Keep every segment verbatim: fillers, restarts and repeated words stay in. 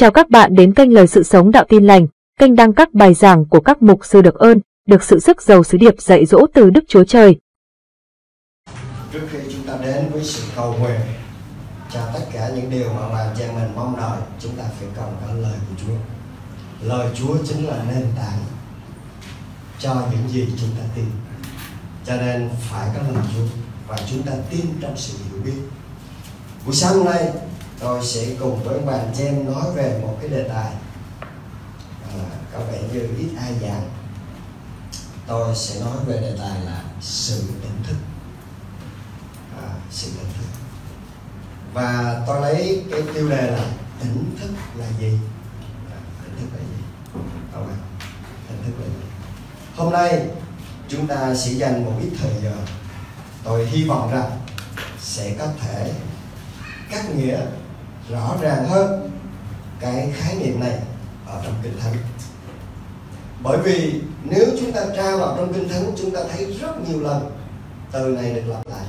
Chào các bạn đến kênh Lời Sự Sống Đạo Tin Lành, kênh đăng các bài giảng của các mục sư được ơn, được sự sức giàu sứ điệp dạy dỗ từ Đức Chúa Trời. Trước khi chúng ta đến với sự cầu nguyện cho tất cả những điều mà bà cha mình mong đợi, chúng ta phải cầu cả lời của Chúa. Lời Chúa chính là nền tảng cho những gì chúng ta tin. Cho nên phải có lời Chúa và chúng ta tin trong sự hiểu biết. Buổi sáng hôm nay tôi sẽ cùng với bạn Jem nói về một cái đề tài à, có vẻ như ít ai giảng. Tôi sẽ nói về đề tài là sự tỉnh thức, à, sự tỉnh thức. Và tôi lấy cái tiêu đề là tỉnh thức là gì? À, tỉnh thức là gì? Các bạn, tỉnh thức là gì? Hôm nay chúng ta sẽ dành một ít thời giờ. Tôi hy vọng rằng sẽ có thể cắt nghĩa rõ ràng hơn cái khái niệm này ở trong Kinh Thánh. Bởi vì nếu chúng ta tra vào trong Kinh Thánh, chúng ta thấy rất nhiều lần từ này được lặp lại.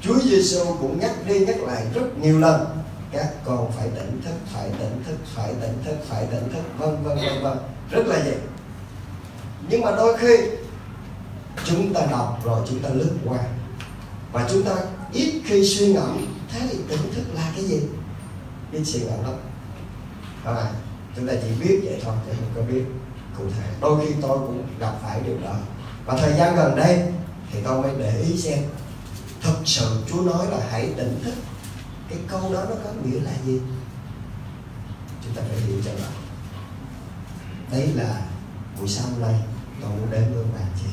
Chúa Giêsu cũng nhắc đi nhắc lại rất nhiều lần: các con phải tỉnh thức, phải tỉnh thức, phải tỉnh thức, phải tỉnh thức, vân vân vân vân, rất là nhiều. Nhưng mà đôi khi chúng ta đọc rồi chúng ta lướt qua và chúng ta ít khi suy ngẫm. Thế thì tỉnh thức là cái gì? Biết suy ngẫm lắm à, chúng ta chỉ biết vậy thôi chứ không có biết cụ thể. Đôi khi tôi cũng gặp phải điều đó, và thời gian gần đây thì tôi mới để ý xem thật sự Chúa nói là hãy tỉnh thức, cái câu đó nó có nghĩa là gì? Chúng ta phải hiểu cho rõ. Đấy là buổi sáng hôm nay tôi muốn đến với bạn chị.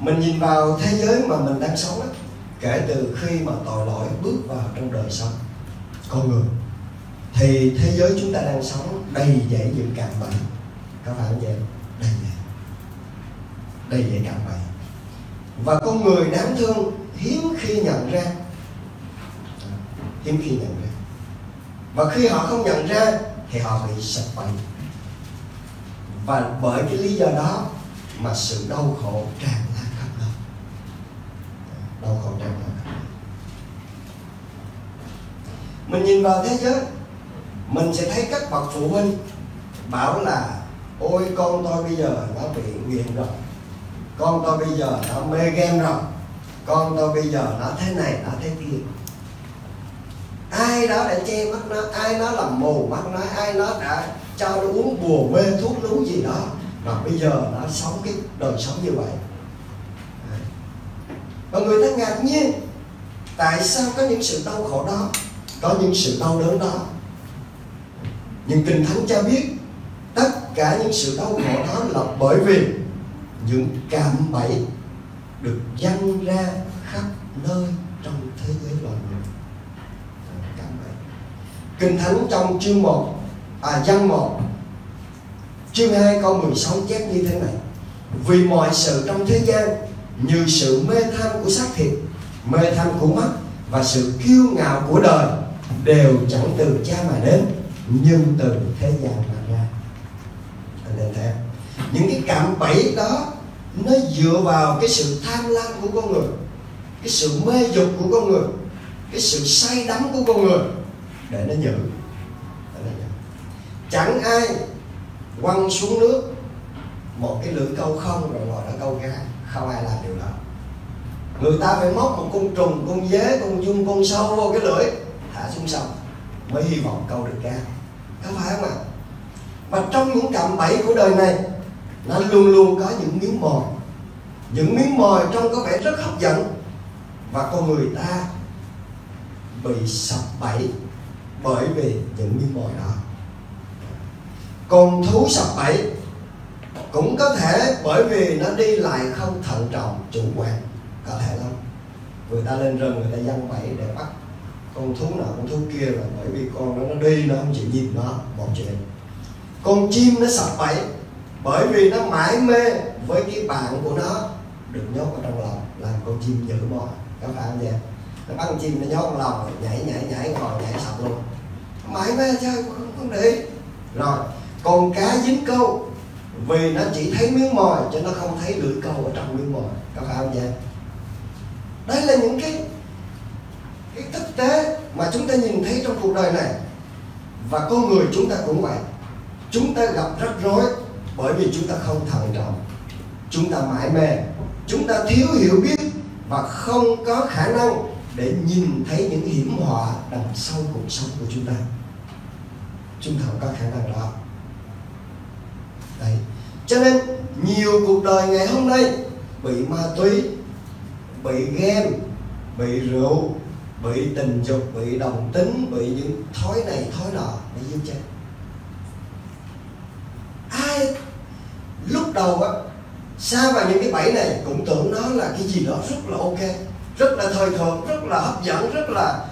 Mình nhìn vào thế giới mà mình đang sống á, kể từ khi mà tội lỗi bước vào trong đời sống con người thì thế giới chúng ta đang sống đầy dẫy những cạm bẫy. Có phải không vậy? Đầy dẫy, đầy dẫy cạm bẫy. Và con người đáng thương hiếm khi nhận ra, hiếm khi nhận ra. Và khi họ không nhận ra thì họ bị sập bẫy. Và bởi cái lý do đó mà sự đau khổ tràn lan khắp nơi. Đau khổ tràn lan khắp nơi. Mình nhìn vào thế giới, mình sẽ thấy các bậc phụ huynh bảo là: ôi con tôi bây giờ nó bị nghiện rồi, con tôi bây giờ nó mê game rồi, con tôi bây giờ nó thế này, nó thế kia. Ai đó đã che mắt nó, ai nó làm mù mắt nó, ai nó đã cho nó uống bùa mê thuốc lú gì đó mà bây giờ nó sống cái đời sống như vậy. Và người ta ngạc nhiên tại sao có những sự đau khổ đó, có những sự đau đớn đó. Nhưng Kinh Thánh cho biết tất cả những sự đau khổ đó là bởi vì những cạm bẫy được giăng ra khắp nơi trong thế giới loài người. Cạm bẫy. Kinh Thánh trong chương một, à Giăng một chương hai câu mười sáu chép như thế này: vì mọi sự trong thế gian như sự mê tham của xác thịt, mê tham của mắt và sự kiêu ngạo của đời đều chẳng từ Cha mà đến, nhưng từ thế gian mà ra. Nên thế, những cái cạm bẫy đó nó dựa vào cái sự tham lam của con người, cái sự mê dục của con người, cái sự say đắm của con người để nó giữ. Chẳng ai quăng xuống nước một cái lưỡi câu không rồi gọi là câu cá, không ai làm điều đó. Người ta phải móc một con trùng, con dế, con giun, con sâu vô cái lưỡi thả xuống sông mới hy vọng câu được cá, có phải không ạ? Và trong những cạm bẫy của đời này nó luôn luôn có những miếng mồi, những miếng mồi trông có vẻ rất hấp dẫn, và con người ta bị sập bẫy bởi vì những miếng mồi đó. Con thú sập bẫy cũng có thể bởi vì nó đi lại không thận trọng, chủ quan, có thể lắm. Người ta lên rừng người ta giăng bẫy để bắt con thú nào con thú kia, là bởi vì con nó nó đi nó không chịu nhìn nó, một chuyện. Con chim nó sập bẫy bởi vì nó mãi mê với cái bạn của nó được nhốt ở trong lòng, làm con chim giữ mồi, các bạn nhé. Nó bắt con chim nó nhốt lòng, nhảy nhảy nhảy ngồi nhảy sập luôn, mãi mê chơi không, không đi. Rồi con cá dính câu vì nó chỉ thấy miếng mồi chứ nó không thấy lưỡi câu ở trong miếng mồi, có phải không vậy? Đấy là những cái cái thực tế mà chúng ta nhìn thấy trong cuộc đời này. Và con người chúng ta cũng vậy. Chúng ta gặp rắc rối bởi vì chúng ta không thận trọng, chúng ta mải mê, chúng ta thiếu hiểu biết và không có khả năng để nhìn thấy những hiểm họa đằng sau cuộc sống của chúng ta. Chúng ta không có khả năng đó. Đấy. Cho nên nhiều cuộc đời ngày hôm nay bị ma túy, bị game, bị rượu, bị tình dục, bị đồng tính, bị những thói này thói nọ để giết chết. Ai lúc đầu á, xa vào những cái bẫy này cũng tưởng nó là cái gì đó rất là ok, rất là thời thượng, rất là hấp dẫn, rất là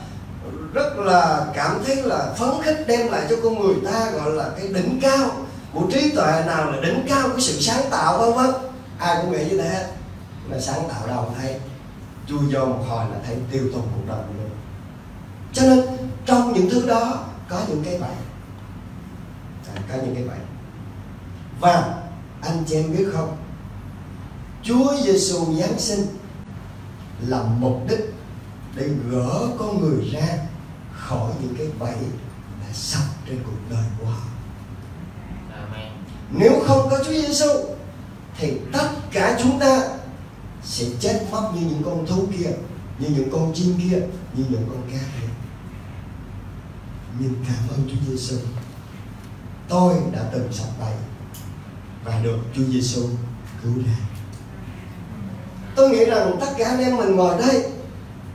rất là cảm thấy là phấn khích, đem lại cho con người ta gọi là cái đỉnh cao của trí tuệ, nào là đỉnh cao của sự sáng tạo vân vân. Ai cũng nghĩ như thế hết, mà sáng tạo đâu thấy, chui vô một hồi là thấy tiêu tùng cuộc đời luôn. Cho nên trong những thứ đó có những cái bẫy, à, có những cái bẫy. Và anh chị em biết không, Chúa Giêsu Giáng sinh là mục đích để gỡ con người ra khỏi những cái bẫy đã sắp trên cuộc đời của họ. Amen. Nếu không có Chúa Giêsu thì tất cả chúng ta sẽ chết mất như những con thú kia, như những con chim kia, như những con cá kia. Nhưng cảm ơn Chúa Giêsu, tôi đã từng sập bẫy và được Chúa Giêsu cứu ra. Tôi nghĩ rằng tất cả anh em mình ngồi đây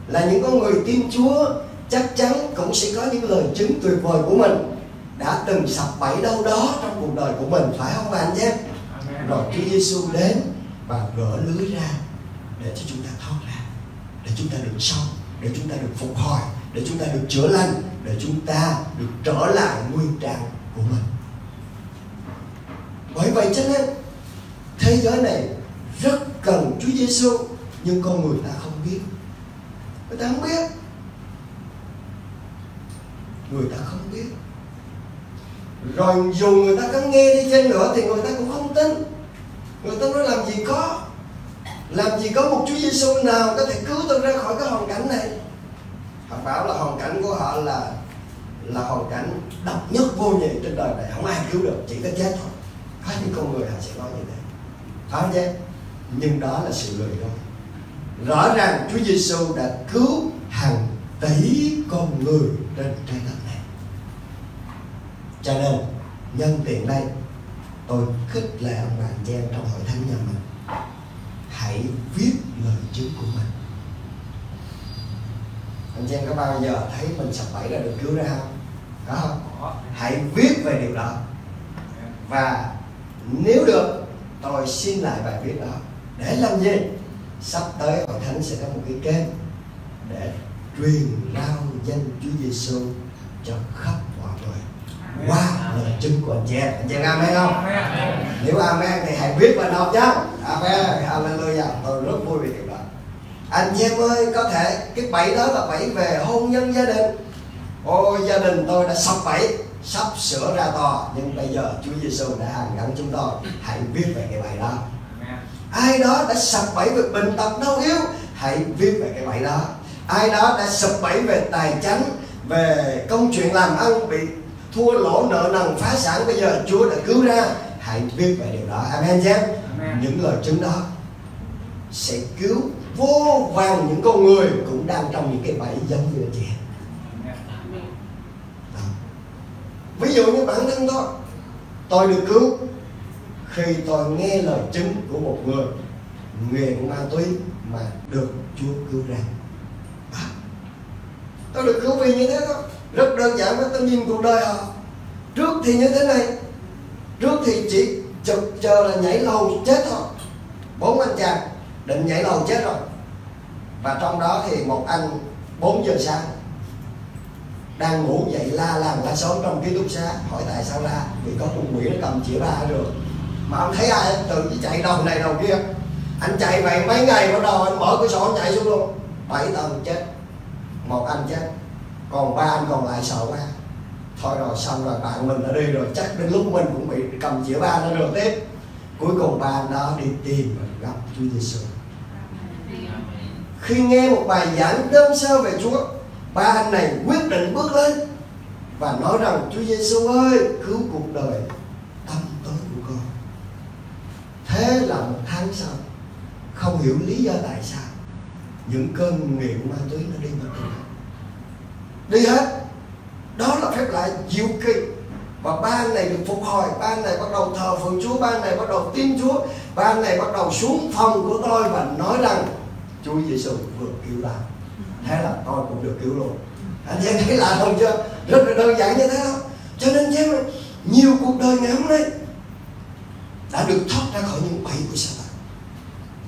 là những con người tin Chúa, chắc chắn cũng sẽ có những lời chứng tuyệt vời của mình đã từng sập bẫy đâu đó trong cuộc đời của mình, phải không bạn nhé? Rồi Chúa Giêsu đến và gỡ lưới ra để cho chúng ta thoát ra, để chúng ta được sống, để chúng ta được phục hồi, để chúng ta được chữa lành, để chúng ta được trở lại nguyên trạng của mình. Bởi vậy cho nên thế giới này rất cần Chúa Giêsu, nhưng con người ta không biết, người ta không biết, người ta không biết. Rồi dù người ta có nghe đi chăng nữa thì người ta cũng không tin. Người ta nói làm gì có, làm gì có một Chúa Giêsu nào có thể cứu tôi ra khỏi cái hoàn cảnh này. Họ bảo là hoàn cảnh của họ là là hoàn cảnh độc nhất vô nhị trên đời này, không ai cứu được, chỉ có chết thôi. Có những con người họ sẽ nói như thế, phải không chứ? Nhưng đó là sự lười thôi. Rõ ràng Chúa Giêsu đã cứu hàng tỷ con người trên trái đất này. Cho nên nhân tiện đây, tôi khích lệ ông bạn chị em trong hội thánh nhà mình, hãy viết lời chứng của mình. Anh chị em có bao giờ thấy mình sập bẫy là được cứu ra không? Có không? Hãy viết về điều đó. Và nếu được, tôi xin lại bài viết đó. Để làm gì? Sắp tới hội thánh sẽ có một cái kênh để truyền rao danh Chúa Giêsu cho khắp mọi người qua lời chứng của anh chị em. Anh chị em amen không? Amen. Nếu amen thì hãy viết và đọc nhé. Amen, hallelujah. Tôi rất vui vì điều đó. Anh chị em ơi, có thể cái bẫy đó là bẫy về hôn nhân gia đình. Ôi, gia đình tôi đã sắp bẫy, sắp sửa ra tòa, nhưng bây giờ Chúa Giêsu đã hàn gắn chúng tôi. Hãy viết về cái bẫy đó. Ai đó đã sập bẫy về bệnh tật đau yếu, hãy viết về cái bẫy đó. Ai đó đã sập bẫy về tài chánh, về công chuyện làm ăn, bị thua lỗ nợ nần phá sản, bây giờ Chúa đã cứu ra, hãy viết về điều đó. Amen chứ? Những lời chứng đó sẽ cứu vô vàng những con người cũng đang trong những cái bẫy giống như anh chị. Ví dụ như bản thân tôi, tôi được cứu khi tôi nghe lời chứng của một người nghiện ma túy mà được Chúa cứu ra. À, tôi được cứu vì như thế đó. Rất đơn giản, với tôi nhìn cuộc đời họ, trước thì như thế này, trước thì chỉ chực chờ là nhảy lầu chết thôi. Bốn anh chàng định nhảy lầu chết rồi. Và trong đó thì một anh bốn giờ sáng đang ngủ dậy la làng la xóm trong ký túc xá, hỏi tại sao la, vì có con quỷ nó cầm chĩa ba ở đường. Mà ông thấy ai tự chạy đầu này đầu kia. Anh chạy vậy mấy ngày bắt đầu anh mở cửa sổ chạy xuống luôn. Bảy tầng chết, một anh chết, còn ba anh còn lại sợ quá. Thôi rồi xong rồi, bạn mình đã đi rồi, chắc đến lúc mình cũng bị cầm chĩa ba nó rồi tiếp. Cuối cùng ba anh đó đi tìm và gặp Chúa Giêsu. Khi nghe một bài giảng đơn sơ về Chúa, ba anh này quyết định bước lên và nói rằng: Chúa Giêsu ơi, cứu cuộc đời tâm tối của con. Thế là một tháng sau, không hiểu lý do tại sao, những cơn nghiện ma túy nó đi mất đi, đi hết. Đó là phép lạ diệu kỳ. Và ban này được phục hồi, ban này bắt đầu thờ phượng Chúa, ban này bắt đầu tin Chúa, ban này bắt đầu xuống phòng của tôi và nói rằng Chúa Giêsu vừa cứu ta. Thế là tôi cũng được cứu luôn. Anh em thấy lạ không chưa? Rất là đơn giản như thế đó. Cho nên chứ nhiều cuộc đời ngày hôm nay đã được thoát ra khỏi những bẫy của Satan.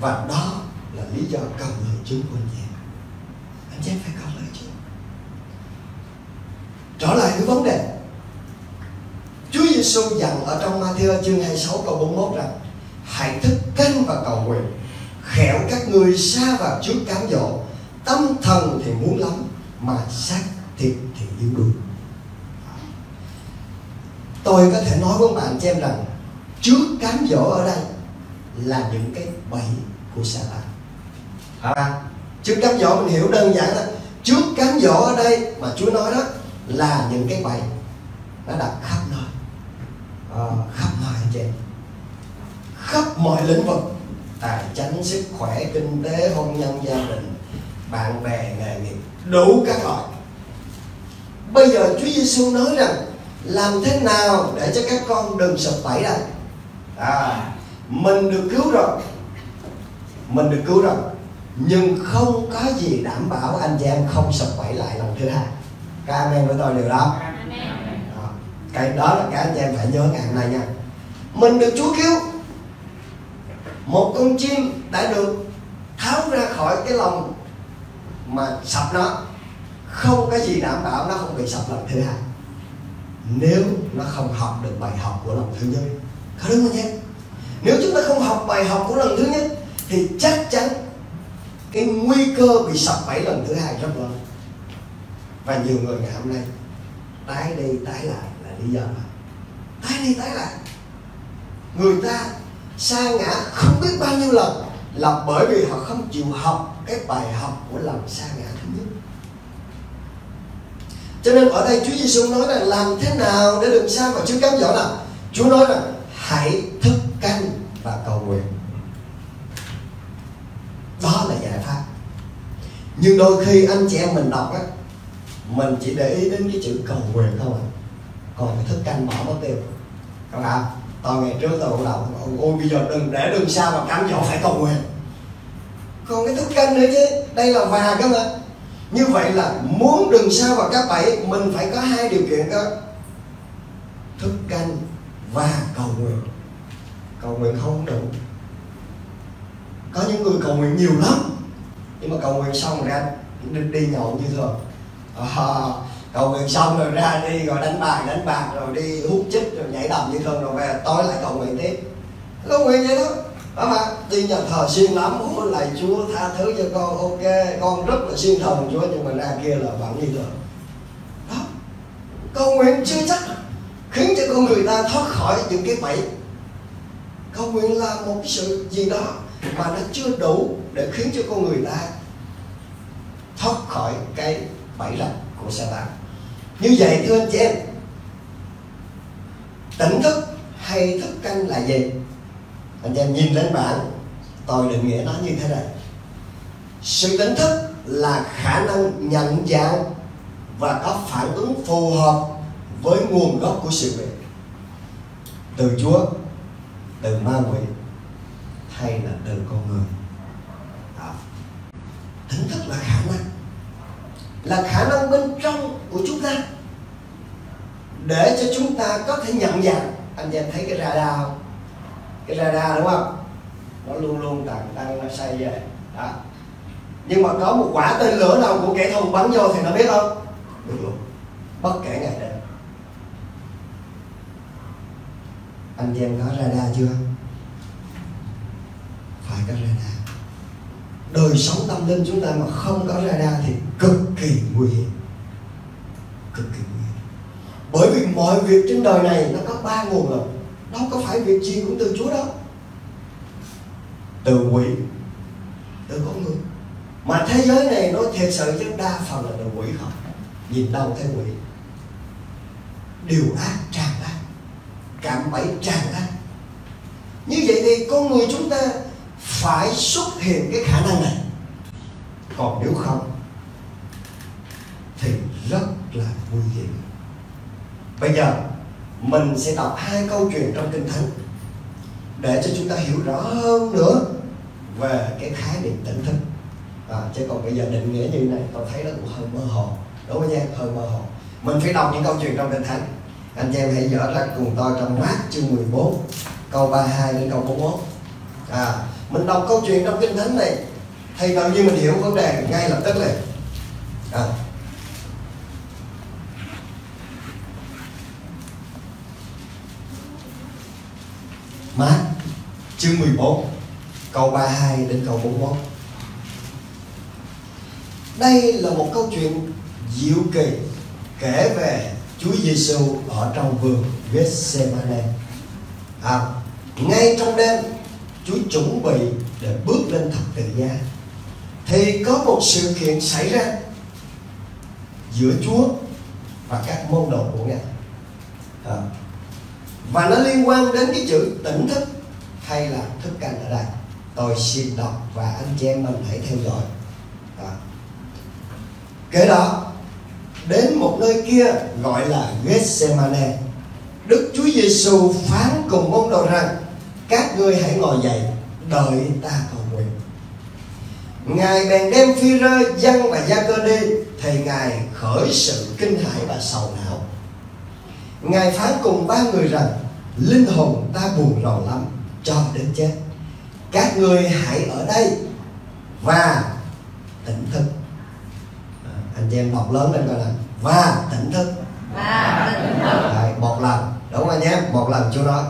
Và đó là lý do cầu lời chứng của anh em. Anh em phải cầu lời chứng. Trở lại cái vấn đề, Chúa Giêsu dặn ở trong Ma-thi-ơ chương hai mươi sáu câu bốn mươi mốt rằng: hãy thức canh và cầu nguyện, khéo các người xa vào trước cám dỗ, tâm thần thì muốn lắm mà xác thịt thì yếu đuối. Tôi có thể nói với bạn cho em rằng trước cám dỗ ở đây là những cái bẫy của Sa-tan. À, trước cám dỗ mình hiểu đơn giản là trước cám dỗ ở đây mà Chúa nói đó là những cái bẫy nó đặt khắp nơi, à, khắp mọi chị, khắp mọi lĩnh vực: tài chính, sức khỏe, kinh tế, hôn nhân, gia đình, bạn bè, nghề nghiệp, đủ các loại. Bây giờ Chúa Giêsu nói rằng làm thế nào để cho các con đừng sập bẫy đây. À, mình được cứu rồi, mình được cứu rồi, nhưng không có gì đảm bảo anh chị em không sập bẫy lại lần thứ hai. Các anh em với tôi điều đó. Cái đó là cái anh chị em phải nhớ ngày hôm nay nha. Mình được Chúa cứu, một con chim đã được tháo ra khỏi cái lồng mà sập nó, không có gì đảm bảo nó không bị sập lần thứ hai nếu nó không học được bài học của lần thứ nhất. Có đúng không nhé? Nếu chúng ta không học bài học của lần thứ nhất thì chắc chắn cái nguy cơ bị sập bẫy lần thứ hai rất lớn. Và nhiều người ngày hôm nay tái đi tái lại là lý do đó. Tái đi tái lại, người ta sa ngã không biết bao nhiêu lần là bởi vì họ không chịu học cái bài học của lần sa ngã thứ nhất. Cho nên ở đây Chúa Giêsu nói là làm thế nào để đừng sa vào trước cám dỗ nào. Chúa nói là hãy thức canh và cầu nguyện. Đó là giải pháp. Nhưng đôi khi anh chị em mình đọc á, mình chỉ để ý đến cái chữ cầu nguyện thôi, còn cái thức canh bỏ mất tiêu. Các bạn, tôi ngày trước tôi cũng đọc: ôi bây giờ đừng để đừng sao mà cám dỗ phải cầu nguyện. Còn cái thức canh nữa chứ, đây là và cơ mà. Như vậy là muốn đừng sao vào các bẫy, mình phải có hai điều kiện cơ: thức canh và cầu nguyện. Cầu nguyện không đủ. Có những người cầu nguyện nhiều lắm, nhưng mà cầu nguyện xong rồi anh đi nhậu như thường. À, cầu nguyện xong rồi ra đi rồi đánh bài đánh bạc rồi đi hút chích rồi nhảy đầm như thường rồi về tối lại cầu nguyện tiếp. Cầu nguyện vậy đó. Đó mà đi nhà thờ siêng lắm, ôi lạy Chúa tha thứ cho con, ok con rất là siêng thần Chúa, nhưng mà ra kia là vẫn như thường. Đó, cầu nguyện chưa chắc khiến cho con người ta thoát khỏi những cái bẫy. Cầu nguyện là một sự gì đó mà nó chưa đủ để khiến cho con người ta thoát khỏi cái bẫy rập của Sa-tan. Như vậy thưa anh chị em, tỉnh thức hay thức canh là gì? Anh chị em nhìn lên bảng, tôi định nghĩa nó như thế này: sự tỉnh thức là khả năng nhận dạng và có phản ứng phù hợp với nguồn gốc của sự việc, từ Chúa, từ ma quỷ hay là từ con người. Đó. Tỉnh thức là khả năng, là khả năng bên trong của chúng ta để cho chúng ta có thể nhận dạng. Anh em thấy cái radar không? Cái radar đúng không? Nó luôn luôn tăng tăng, nó xoay về. Đó. Nhưng mà có một quả tên lửa nào của kẻ thù bắn vô thì nó biết không? Biết luôn, bất kể ngày đêm. Anh em có radar chưa? Phải có radar. Đời sống tâm linh chúng ta mà không có radar thì cực kỳ nguy hiểm. Cực kỳ nguy hiểm. Bởi vì mọi việc trên đời này nó có ba nguồn lực. Đâu có phải việc gì cũng từ Chúa đâu. Từ quỷ, từ con người. Mà thế giới này nói thiệt sự chứ đa phần là từ quỷ không. Nhìn đâu thấy quỷ. điều ác tràn lan, cạm bẫy tràn lan. Như vậy thì con người chúng ta phải xuất hiện cái khả năng này. Còn nếu không thì rất là nguy hiểm. Bây giờ mình sẽ đọc hai câu chuyện trong Kinh Thánh để cho chúng ta hiểu rõ hơn nữa về cái khái niệm tỉnh thức. À, chứ còn bây giờ định nghĩa như này con thấy nó cũng hơi mơ hồ, đúng không nha? Hơi mơ hồ. Mình phải đọc những câu chuyện trong Kinh Thánh. Anh em hãy dở ra cùng tôi trong Mác chương mười bốn câu ba mươi hai đến câu bốn mươi mốt. À, mình đọc câu chuyện trong Kinh Thánh này thì gần như mình hiểu vấn đề ngay lập tức này. À, Mác chương mười bốn câu ba mươi hai đến câu bốn mươi mốt. Đây là một câu chuyện diệu kỳ kể về Chúa Giêsu ở trong vườn Gethsemane. À, ngay trong đêm Chúa chuẩn bị để bước lên thập tự giá thì có một sự kiện xảy ra giữa Chúa và các môn đồ của Ngài. À, và nó liên quan đến cái chữ tỉnh thức hay là thức canh ở đây. Tôi xin đọc và anh chị em mình hãy theo dõi. À, kế đó đến một nơi kia gọi là Gethsemane, Đức Chúa Giêsu phán cùng môn đồ rằng: các ngươi hãy ngồi dậy, đợi ta cầu nguyện. Ngài bèn đem Phi-rơ, Giăng và Gia-cơ đi, thì Ngài khởi sự kinh hãi và sầu não. Ngài phán cùng ba người rằng: linh hồn ta buồn rầu lắm, cho đến chết. Các ngươi hãy ở đây và tỉnh thức. Anh em đọc lớn lên coi là và tỉnh thức. Và tỉnh thức. Đấy, một lần, đúng không nhé? Một lần Chúa nói.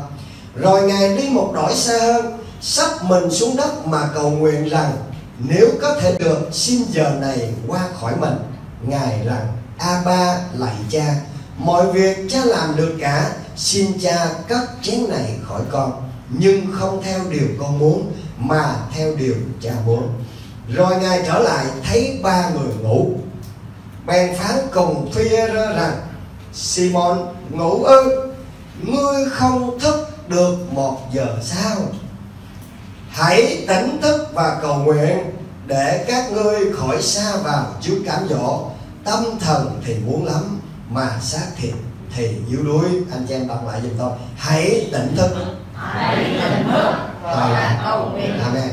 Rồi Ngài đi một dõi xa hơn, sắp mình xuống đất mà cầu nguyện rằng: nếu có thể được, xin giờ này qua khỏi mình. Ngài rằng: A-ba, lạy Cha, mọi việc Cha làm được cả, xin Cha cất chén này khỏi con, nhưng không theo điều con muốn mà theo điều Cha muốn. Rồi Ngài trở lại thấy ba người ngủ, bèn phán cùng Phi-e-rơ rằng: Simon, ngủ ư? Ngươi không thức được một giờ sao? Hãy tỉnh thức và cầu nguyện để các ngươi khỏi sa vào trước cám dỗ. Tâm thần thì muốn lắm mà xác thịt thì yếu đuối. Anh chị em đọc lại giùm tôi: hãy tỉnh thức, hãy tỉnh thức và cầu nguyện. Amen,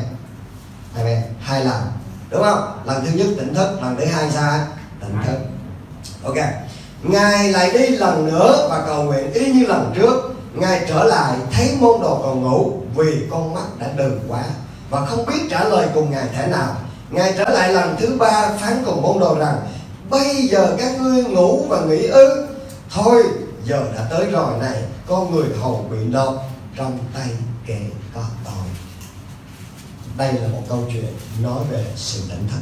amen. Hai lần, đúng không? Lần thứ nhất tỉnh thức, lần thứ hai sao? Tỉnh thức. Ok. Ngài lại đi lần nữa và cầu nguyện y như lần trước. Ngài trở lại thấy môn đồ còn ngủ vì con mắt đã đờ quá và không biết trả lời cùng Ngài thế nào. Ngài trở lại lần thứ ba phán cùng môn đồ rằng: bây giờ các ngươi ngủ và nghỉ ư? Thôi, giờ đã tới rồi này, con người hầu bị độc trong tay kẻ có tội. Đây là một câu chuyện nói về sự tỉnh thức.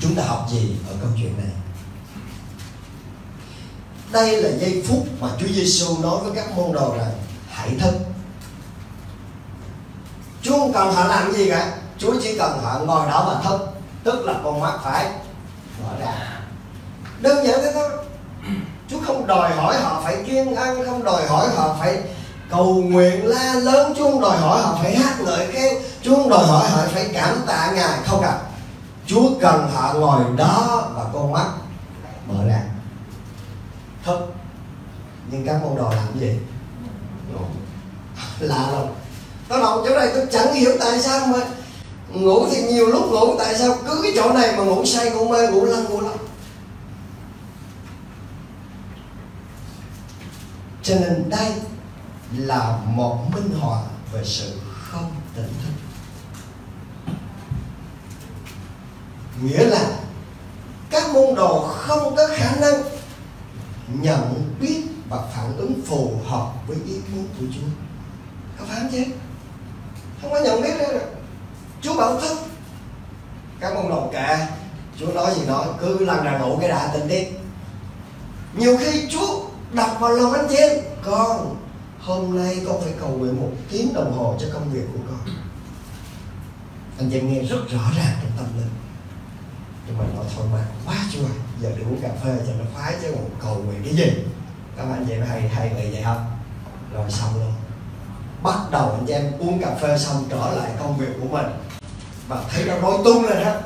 Chúng ta học gì ở câu chuyện này? Đây là giây phút mà Chúa Giêsu nói với các môn đồ rằng: hãy thức. Chúa không cần họ làm gì cả, Chúa chỉ cần họ ngồi đó mà thức, tức là con mắt phải mở ra. Đơn giản thế thôi. Chúa không đòi hỏi họ phải kiêng ăn, không đòi hỏi họ phải cầu nguyện la lớn, Chúa không đòi hỏi họ phải hát ngợi khen, Chúa không đòi hỏi họ phải cảm tạ Ngài, không cả. Chúa cần họ ngồi đó và con mắt mở ra thức. Nhưng các môn đồ làm gì? Ngủ. Lạ lắm. Tôi đọc chỗ này tôi chẳng hiểu tại sao mà ngủ thì nhiều lúc ngủ, tại sao cứ cái chỗ này mà ngủ say, ngủ mê, ngủ lăn, ngủ lóc. Cho nên đây là một minh họa về sự không tỉnh thức. Nghĩa là các môn đồ không có khả năng nhận biết và phản ứng phù hợp với ý muốn của Chúa. Có phán chứ? Không có nhận biết đâu. Chúa bảo thức, các môn đồ kệ, Chúa nói gì nói, cứ lần nào ngủ cái đã tỉnh đi. Nhiều khi Chúa đập vào lòng anh chị em: con, hôm nay con phải cầu nguyện một tiếng đồng hồ cho công việc của con. Anh chị nghe rất rõ ràng trong tâm linh. Nhưng mà nói thôi mà quá chưa, giờ đi uống cà phê cho nó khoái chứ còn cầu nguyện cái gì. Các anh chị hay hay vậy vậy không? Rồi xong luôn, bắt đầu anh em uống cà phê xong trở lại công việc của mình và thấy nó nói tung lên hết.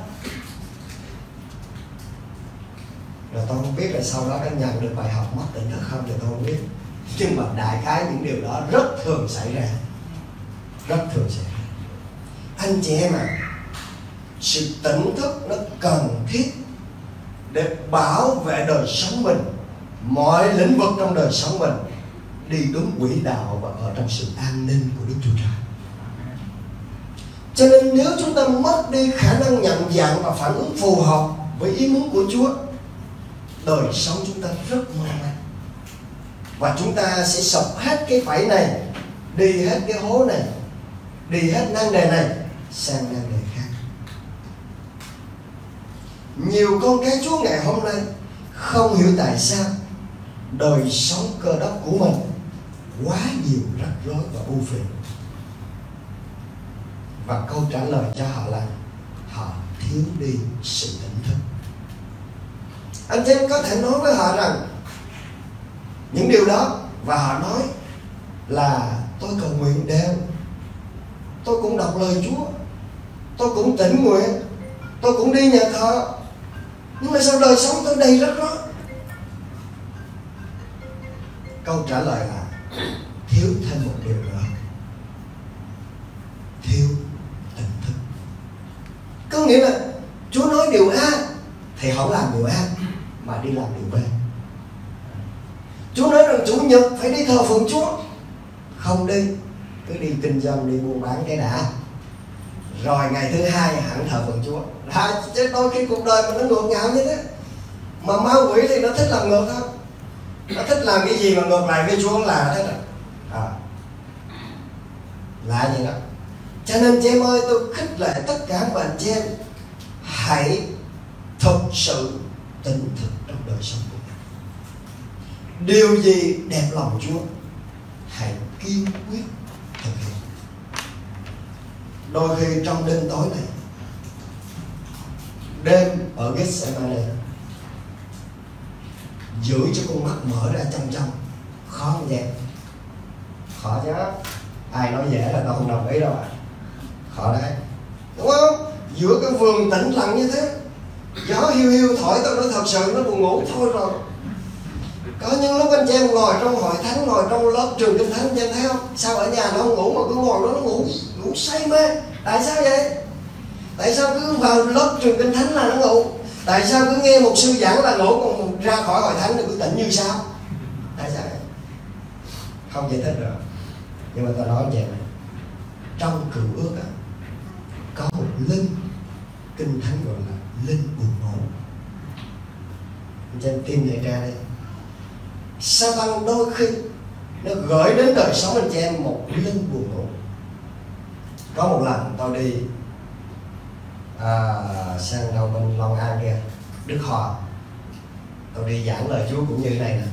Rồi tôi không biết là sau đó có nhận được bài học mất tỉnh thức không thì tôi không biết, nhưng mà đại khái những điều đó rất thường xảy ra, rất thường xảy ra. Anh chị em ạ, sự tỉnh thức nó cần thiết để bảo vệ đời sống mình, mọi lĩnh vực trong đời sống mình đi đúng quỹ đạo và ở trong sự an ninh của Đức Chúa Trời. Cho nên nếu chúng ta mất đi khả năng nhận dạng và phản ứng phù hợp với ý muốn của Chúa, đời sống chúng ta rất mong manh và chúng ta sẽ sập hết cái phẩy này, đi hết cái hố này, đi hết nan đề này sang nan đề khác. Nhiều con cái Chúa ngày hôm nay không hiểu tại sao đời sống cơ đốc của mình quá nhiều rắc rối và ưu phiền, và câu trả lời cho họ là họ thiếu đi sự tỉnh thức. Anh em có thể nói với họ rằng những điều đó và họ nói là tôi cầu nguyện đều, tôi cũng đọc lời Chúa, tôi cũng tĩnh nguyện, tôi cũng đi nhà thờ, nhưng mà sao đời sống tôi đầy rắc rối? Câu trả lời là thiếu thêm một điều nữa, thiếu tỉnh thức. Có nghĩa là Chúa nói điều A thì không làm điều A mà đi làm điều B. Chúa nói rằng chủ nhật phải đi thờ phượng Chúa, không đi, cứ đi kinh doanh, đi buôn bán cái đã, rồi ngày thứ hai hẳn thờ phượng Chúa. Đã, chứ đôi khi cuộc đời mình nó ngược ngạo như thế. Mà ma quỷ thì nó thích làm ngược thôi, nó thích làm cái gì mà ngược lại với Chúa là thế này à. Lạ gì đó. Cho nên chị em ơi, tôi khích lệ tất cả các bạn chị em hãy thực sự tỉnh thức trong đời sống của mình. Điều gì đẹp lòng Chúa hãy kiên quyết thực hiện. Đôi khi trong đêm tối này, đêm ở Gethsemane, giữ cho con mắt mở ra trong trong khó không nhẹ? Khó chứ, ai nói dễ là tôi không đồng ý đâu ạ. À, khó đấy, đúng không? Giữa cái vườn tĩnh lặng như thế, gió hiu hiu thổi, tôi nói thật sự nó buồn ngủ thôi rồi. Có những lúc anh chị em ngồi trong hội thánh, ngồi trong lớp trường kinh thánh, anh chị em thấy không? Sao ở nhà nó không ngủ mà cứ ngồi đó nó ngủ ngủ say mê? Tại sao vậy? Tại sao cứ vào lớp trường kinh thánh là nó ngủ? Tại sao cứ nghe một sư giảng là ngủ, còn ra khỏi hội thánh thì cứ tỉnh như sao? Tại sao vậy? Không giải thích được. Nhưng mà tôi nói vậy này, trong cựu ước đó, có một linh kinh thánh gọi là linh buồn ngủ. Anh chị em tìm lại ra đây. Satan đôi khi nó gửi đến đời sống anh chị em một linh buồn ngủ. Có một lần tôi đi à, sang đầu bên Long An kia, Đức Hòa, tôi đi giảng lời Chúa cũng như thế này nè.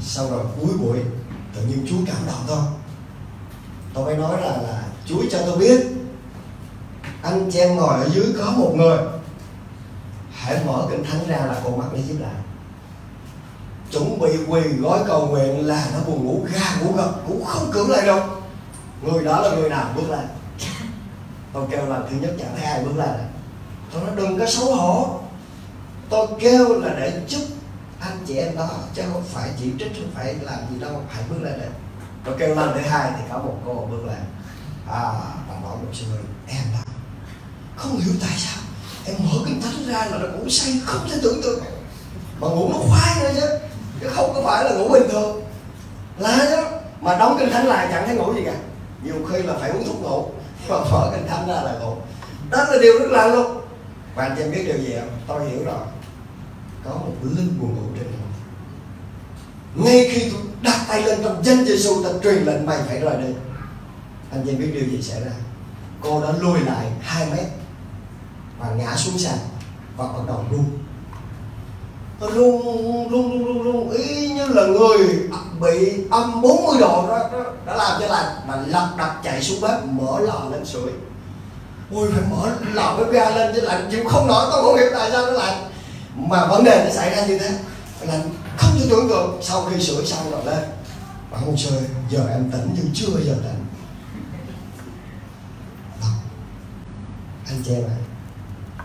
Sau rồi cuối buổi tự nhiên Chúa cảm động tôi, tôi mới nói là, là Chúa cho tôi biết anh chị em ngồi ở dưới có một người hãy mở kinh thánh ra là con mắt nó díp lại, chuẩn bị quỳ gói cầu nguyện là nó buồn ngủ ga ngủ gật cũng không cưỡng lại đâu. Người đó là người nào bước lên? Tôi kêu là thứ nhất chẳng thấy ai bước lên. Tôi nói đừng có xấu hổ, tôi kêu là để giúp anh chị em đó chứ không phải chỉ trích, không phải làm gì đâu, hãy bước lên đây. Tôi kêu lần thứ hai thì có một cô bước lên, à bà nói một sư em đó không hiểu tại sao em mở kinh thánh ra là nó ngủ say không thể tưởng tượng, mà ngủ nó khoái nữa chứ, chứ không có phải là ngủ bình thường là chứ. Mà đóng kinh thánh lại chẳng thấy ngủ gì cả, nhiều khi là phải uống thuốc ngủ, mà mở kinh thánh ra là ngủ. Đó là điều rất lạ luôn. Và anh chị em biết điều gì không? Tôi hiểu rồi, có một linh buồn ngủ trên mình. Ngay khi tôi đặt tay lên trong danh Giê-xu, ta truyền lệnh mày phải rời đi, anh chị em biết điều gì xảy ra? Cô đã lùi lại hai mét và ngã xuống sàn và bắt đầu run. Tôi run run run run run ý như là người bị âm bốn mươi độ đó, đó đã làm cho lạnh. Mà lật đật chạy xuống bếp mở lò lên sưởi. Ui, phải mở lò bếp ga lên chứ lạnh chịu không nổi. Tôi không hiểu tại sao nó lạnh mà vấn đề nó xảy ra như thế, lạnh không thể tưởng tượng. Sau khi sửa xong rồi lên, bà không chơi, giờ em tỉnh nhưng chưa giờ tỉnh. Đó. Anh chị em ạ,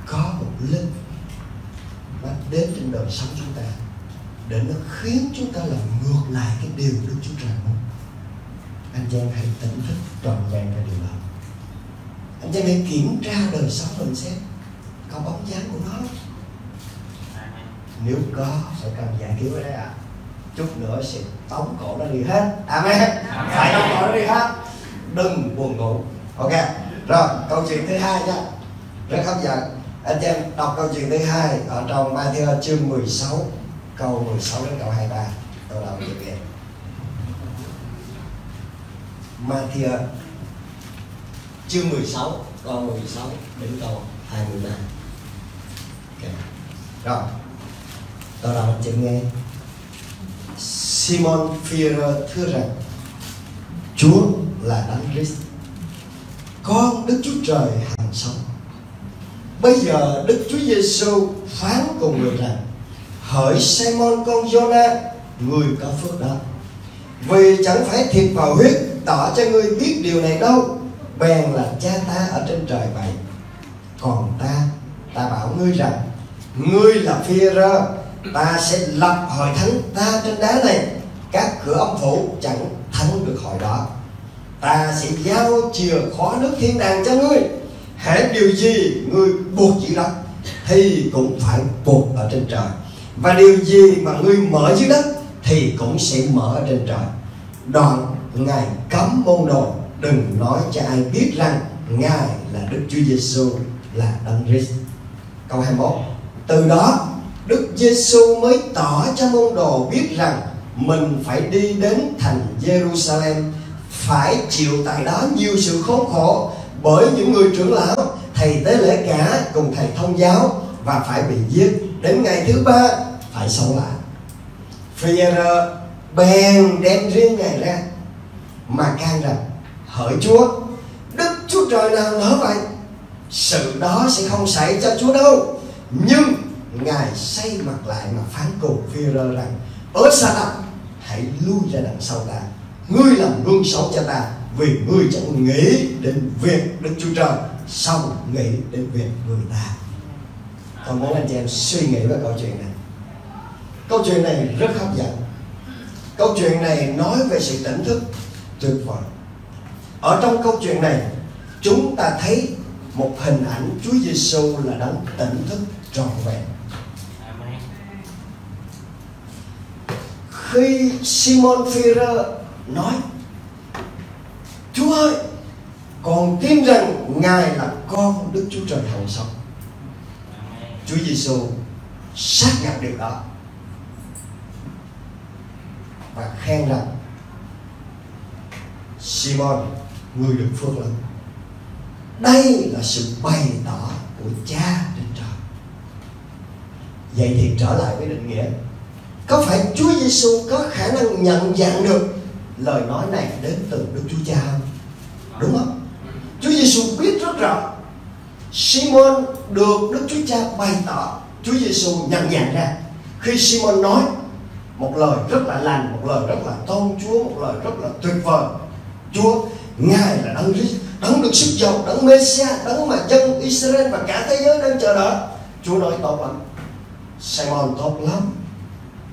có một linh mà đến trên đời sống chúng ta để nó khiến chúng ta làm ngược lại cái điều Đức Chúa Trời muốn. Anh chị em hãy tỉnh thức trọn vẹn cái điều đó. Anh chị em hãy kiểm tra đời sống mình xem có bóng dáng của nó. Nếu có sẽ cần giải cứu ở đây ạ. À. Chút nữa sẽ tống cổ nó đi hết. Amen. Amen. Phải tống cổ nó đi hết. Đừng buồn ngủ. Ok. Rồi câu chuyện thứ hai nha. Rất hấp dẫn. Anh chị em đọc câu chuyện thứ hai ở trong Ma-thi-ơ chương mười sáu câu mười sáu đến câu hai mươi ba. Tôi đọc điều kiện. Ma-thi-ơ chương mười sáu câu mười sáu đến câu hai mươi ba. Ok. Rồi. Tôi đọc anh chị nghe. Simon Peter thưa rằng Chúa là Đấng Christ, con Đức Chúa Trời hằng sống. Bây giờ Đức Chúa Giêsu phán cùng người rằng: Hỡi Simon con Giona, người có phước đó, vì chẳng phải thịt và huyết tỏ cho ngươi biết điều này đâu, bèn là Cha ta ở trên trời vậy. Còn ta, ta bảo ngươi rằng, ngươi là Peter, ta sẽ lập hội thánh ta trên đá này, các cửa âm phủ chẳng thắng được hội đó. Ta sẽ giao chìa khóa nước thiên đàng cho ngươi. Hễ điều gì ngươi buộc dưới đất thì cũng phải buộc ở trên trời, và điều gì mà ngươi mở dưới đất thì cũng sẽ mở ở trên trời. Đoạn Ngài cấm môn đồ đừng nói cho ai biết rằng Ngài là Đức Chúa Giêsu là Đấng Christ. Câu hai mươi mốt. Từ đó Đức Giêsu mới tỏ cho môn đồ biết rằng mình phải đi đến thành Jerusalem, phải chịu tại đó nhiều sự khốn khổ bởi những người trưởng lão, thầy tế lễ cả cùng thầy thông giáo, và phải bị giết, đến ngày thứ ba phải sống lại. Phêrô bèn đem riêng Ngài ra mà can rằng: Hỡi Chúa, Đức Chúa Trời nào nỡ vậy? Sự đó sẽ không xảy cho Chúa đâu. Nhưng Ngài xoay mặt lại mà phán cùng Phêrô rằng: Ơ Sa-tan, hãy lui ra đằng sau ta, ngươi làm gương xấu cho ta, vì ngươi chẳng nghĩ đến việc Đức Chúa Trời, xong nghĩ đến việc người ta. Tôi muốn anh chị em suy nghĩ về câu chuyện này. Câu chuyện này rất hấp dẫn. Câu chuyện này nói về sự tỉnh thức tuyệt vời. Ở trong câu chuyện này, chúng ta thấy một hình ảnh Chúa Giêsu là Đấng tỉnh thức trọn vẹn. Khi Simon Peter nói: Chúa ơi, con tin rằng Ngài là con Đức Chúa Trời hằng sống, Chúa Giêsu xác nhận điều đó và khen rằng: Simon, người được phước lắm. Đây là sự bày tỏ của Cha trên trời. Vậy thì trở lại với định nghĩa, có phải Chúa Giêsu có khả năng nhận dạng được lời nói này đến từ Đức Chúa Cha không? Đúng không? Chúa Giêsu biết rất rõ. Simon được Đức Chúa Cha bày tỏ, Chúa Giêsu nhận dạng ra. Khi Simon nói một lời rất là lành, một lời rất là tôn Chúa, một lời rất là tuyệt vời: Chúa, Ngài là Đấng Christ, Đấng được sức giàu, Đấng Mê-xia, Đấng mà dân Israel và cả thế giới đang chờ đợi. Chúa nói tốt lắm, Simon tốt lắm,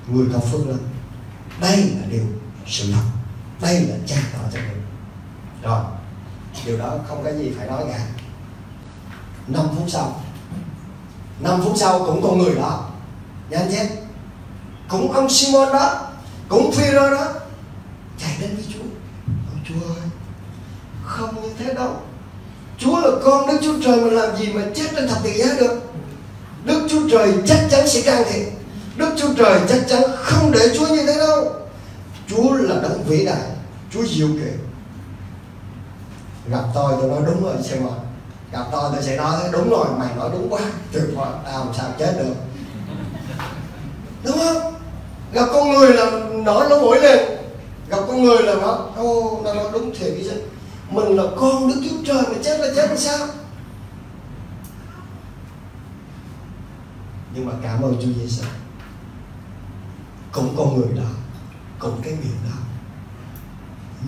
người có phước lắm. Đây là điều sự thật, đây là Cha tỏ cho mình. Rồi, điều đó không có gì phải nói cả. Năm phút sau, năm phút sau cũng con người đó, nha anh em, cũng ông Simon đó, cũng Phêrô đó, chạy đến với Chúa: Ôi Chúa ơi, không như thế đâu. Chúa là con Đức Chúa Trời, mà làm gì mà chết trên thập tự giá được? Đức Chúa Trời chắc chắn sẽ can thiệp. Đức Chúa Trời chắc chắn không để Chúa như thế đâu. Chúa là Đấng vĩ đại, Chúa diệu kỳ. Gặp tôi tôi nói đúng rồi Simon, gặp tôi tôi sẽ nói đúng rồi, mày nói đúng quá, tuyệt vời, tao làm sao chết được, đúng không? Gặp con người là nổi lỗ mũi lên, gặp con người là nó ô, nó nói đúng thiệt chứ. Mình là con Đức Chúa Trời mà chết là chết làm sao? Nhưng mà cảm ơn Chúa Giêsu, cũng con người đó, cũng cái miệng đó,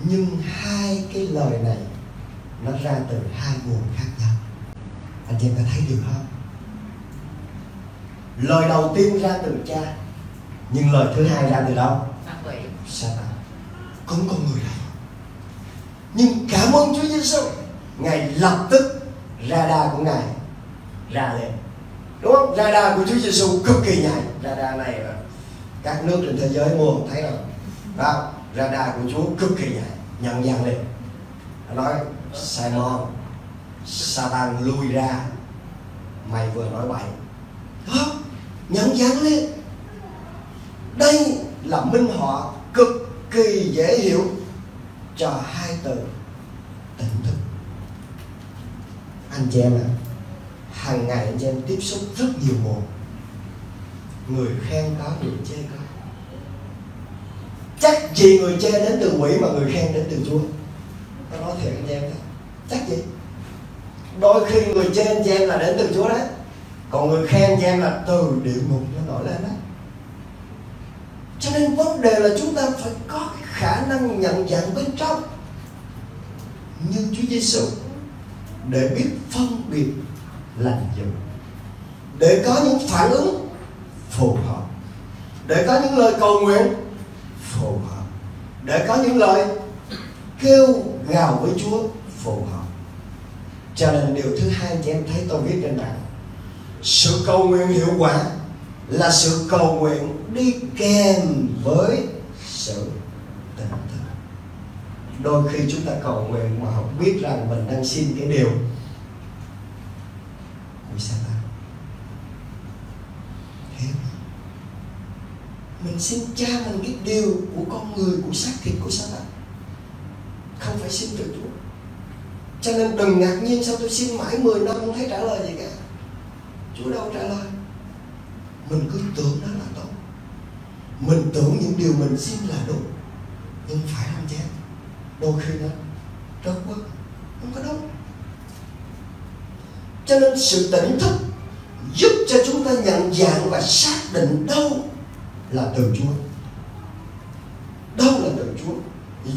nhưng hai cái lời này nó ra từ hai nguồn khác nhau. Anh em có thấy điều không? Lời đầu tiên ra từ cha, nhưng lời thứ hai ra từ đâu? Satan. Cũng con người này. Nhưng cảm ơn Chúa Giêsu, Ngài lập tức radar của Ngài ra lên, đúng không? Radar của Chúa Giêsu cực kỳ nhạy. Radar này là các nước trên thế giới mua không thấy đâu. Đó, radar của Chúa cực kỳ nhạy, nhận dạng liền. Nó nói Simon, Satan lui ra, mày vừa nói bậy. Đó, nhận dạng lên. Đây là minh họa cực kỳ dễ hiểu cho hai từ tỉnh thức. Anh chị em ạ, hàng ngày anh chị em tiếp xúc rất nhiều mồm, người khen có, người chê có. Chắc gì người chê đến từ quỷ mà người khen đến từ Chúa? Tôi nói thiệt anh em đó. Chắc gì? Đôi khi người chê anh em là đến từ Chúa đấy, còn người khen anh em là từ địa ngục nó nổi lên đó. Cho nên vấn đề là chúng ta phải có cái khả năng nhận dạng bên trong như Chúa Giêsu để biết phân biệt lành dữ, để có những phản ứng phù hợp, để có những lời cầu nguyện phù hợp, để có những lời kêu gào với Chúa phù hợp. Cho nên điều thứ hai chị em thấy tôi viết trên bảng, sự cầu nguyện hiệu quả là sự cầu nguyện đi kèm với sự tỉnh thức. Đôi khi chúng ta cầu nguyện mà không biết rằng mình đang xin cái điều của Satan. Thế mình xin cha mình cái điều của con người, của xác thịt, của Satan, không phải xin từ Chúa. Cho nên đừng ngạc nhiên sao tôi xin mãi mười năm không thấy trả lời gì cả. Chúa đâu trả lời. Mình cứ tưởng đó là tốt, mình tưởng những điều mình xin là đúng, nhưng phải không chứ? Đôi khi nó trớt quá, không có đúng. Cho nên sự tỉnh thức giúp cho chúng ta nhận dạng và xác định đâu là từ Chúa, đâu là từ Chúa,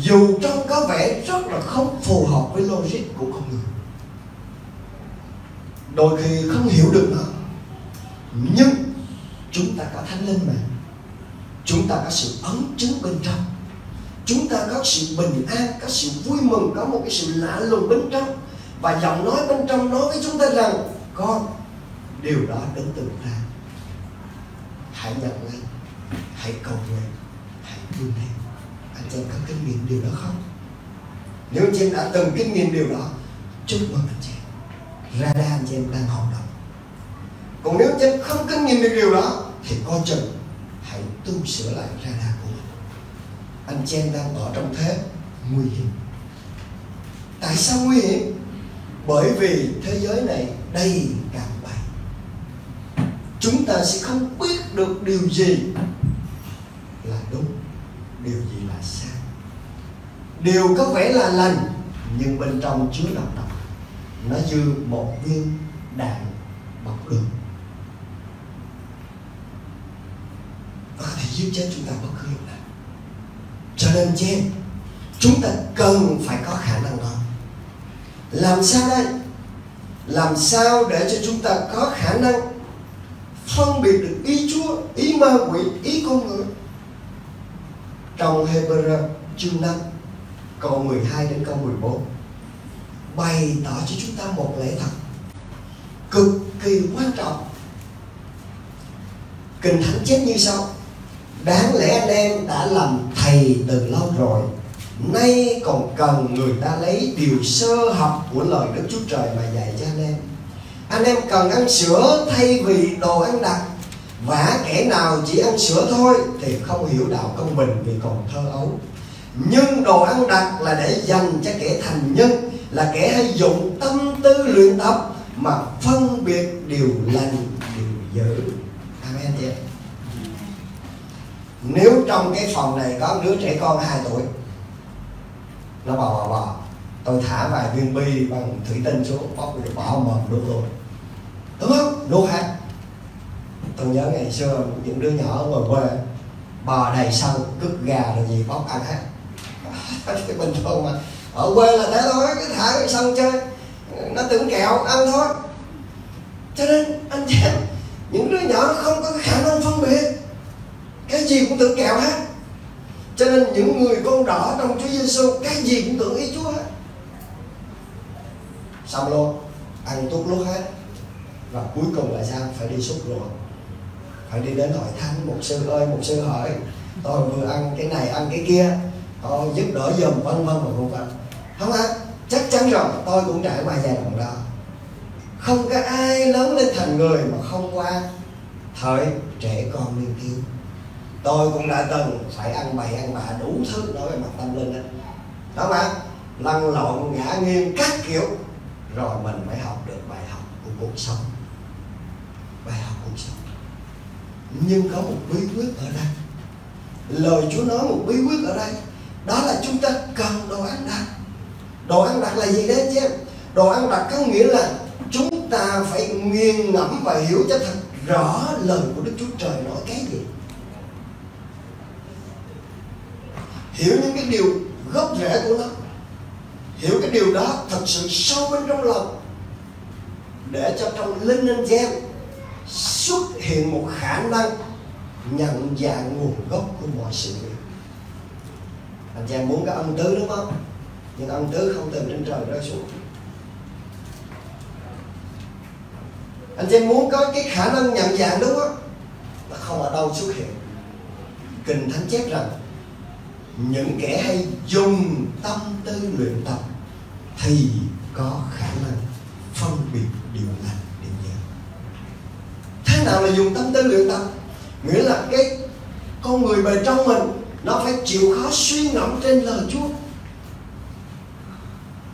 dù trông có vẻ rất là không phù hợp với logic của con người. Đôi khi không hiểu được nó, nhưng chúng ta có Thánh Linh mà, chúng ta có sự ấn chứng bên trong, chúng ta có sự bình an, có sự vui mừng, có một cái sự lạ lùng bên trong. Và giọng nói bên trong nói với chúng ta rằng con, điều đó đến từ ta, hãy nhận lấy, hãy cầu nguyện, hãy vươn lên. Anh chị em có kinh nghiệm điều đó không? Nếu anh chị em đã từng kinh nghiệm điều đó, chúc mừng anh chị em, radar anh chị em đang hoạt động. Còn nếu anh chị em không kinh nghiệm được điều đó thì coi chừng hãy tu sửa lại radar của mình. Anh chị em đang ở trong thế nguy hiểm. Tại sao nguy hiểm? Bởi vì thế giới này đầy cạm bẫy. Chúng ta sẽ không biết được điều gì là đúng, điều gì là sai. Điều có vẻ là lành nhưng bên trong chứa độc độc, nó như một viên đạn bọc đường, nó có thể giết chết chúng ta bất cứ lúc nào. Cho nên chị em, chúng ta cần phải có khả năng đó. Làm sao đây? Làm sao để cho chúng ta có khả năng phân biệt được ý Chúa, ý ma quỷ, ý con người? Trong Hebrew chương năm câu mười hai đến câu mười bốn bày tỏ cho chúng ta một lẽ thật cực kỳ quan trọng. Kinh Thánh chép như sau: đáng lẽ anh em đã làm thầy từ lâu rồi, nay còn cần người ta lấy điều sơ học của lời Đức Chúa Trời mà dạy cho anh em. Anh em cần ăn sữa thay vì đồ ăn đặc, vả kẻ nào chỉ ăn sữa thôi thì không hiểu đạo công bình vì còn thơ ấu. Nhưng đồ ăn đặc là để dành cho kẻ thành nhân, là kẻ hay dụng tâm tư luyện tập mà phân biệt điều lành, điều dữ. Amen chị. Nếu trong cái phòng này có đứa trẻ con hai tuổi, nó bò bò bò, tôi thả vài viên bi bằng thủy tinh xuống, bóc rồi bỏ mồm luôn luôn, đúng không? Luôn hả? Tôi nhớ ngày xưa những đứa nhỏ ở ngoài quê bò đầy sân cứt gà rồi gì bóc ăn hết. Cái bình thường mà ở quê là thế thôi, cứ thả cái sân chơi, nó tưởng kẹo ăn thôi. Cho nên anh chị em, những đứa nhỏ không có khả năng phân biệt, cái gì cũng tưởng kẹo hết. Cho nên những người con đỏ trong Chúa Giêsu cái gì cũng tưởng ý Chúa hết. Xong luôn, ăn tuốt lút hết. Và cuối cùng là sao? Phải đi xúc ruột, phải đi đến hội thánh. Mục sư ơi, mục sư hỏi tôi vừa ăn cái này ăn cái kia, tôi giúp đỡ giùm, vân vân và vân vân. Không ạ, chắc chắn rồi, tôi cũng trải qua giai đoạn đó. Không có ai lớn lên thành người mà không qua thời trẻ con niềm tin. Tôi cũng đã từng phải ăn bậy ăn bạ đủ thứ đối với mặt tâm linh đó. Đó mà lăn lộn ngã nghiêng các kiểu, rồi mình mới học được bài học của cuộc sống. Bài học cuộc sống. Nhưng có một bí quyết ở đây. Lời Chúa nói một bí quyết ở đây. Đó là chúng ta cần đồ ăn đặc. Đồ ăn đặc là gì đấy chứ? Đồ ăn đặc có nghĩa là chúng ta phải nghiền ngẫm và hiểu cho thật rõ lời của Đức Chúa Trời nói cái gì. Hiểu những cái điều gốc rễ của nó, hiểu cái điều đó thật sự sâu bên trong lòng, để cho trong linh anh em xuất hiện một khả năng nhận dạng nguồn gốc của mọi sự việc. Anh em muốn có ân tứ đúng không? Nhưng ân tứ không từ trên trời rơi xuống. Anh em muốn có cái khả năng nhận dạng đúng không? Nó không ở đâu xuất hiện. Kinh Thánh chép rằng những kẻ hay dùng tâm tư luyện tập thì có khả năng phân biệt điều lành điều dở. Thế nào là dùng tâm tư luyện tập? Nghĩa là cái con người bên trong mình nó phải chịu khó suy ngẫm trên lời Chúa.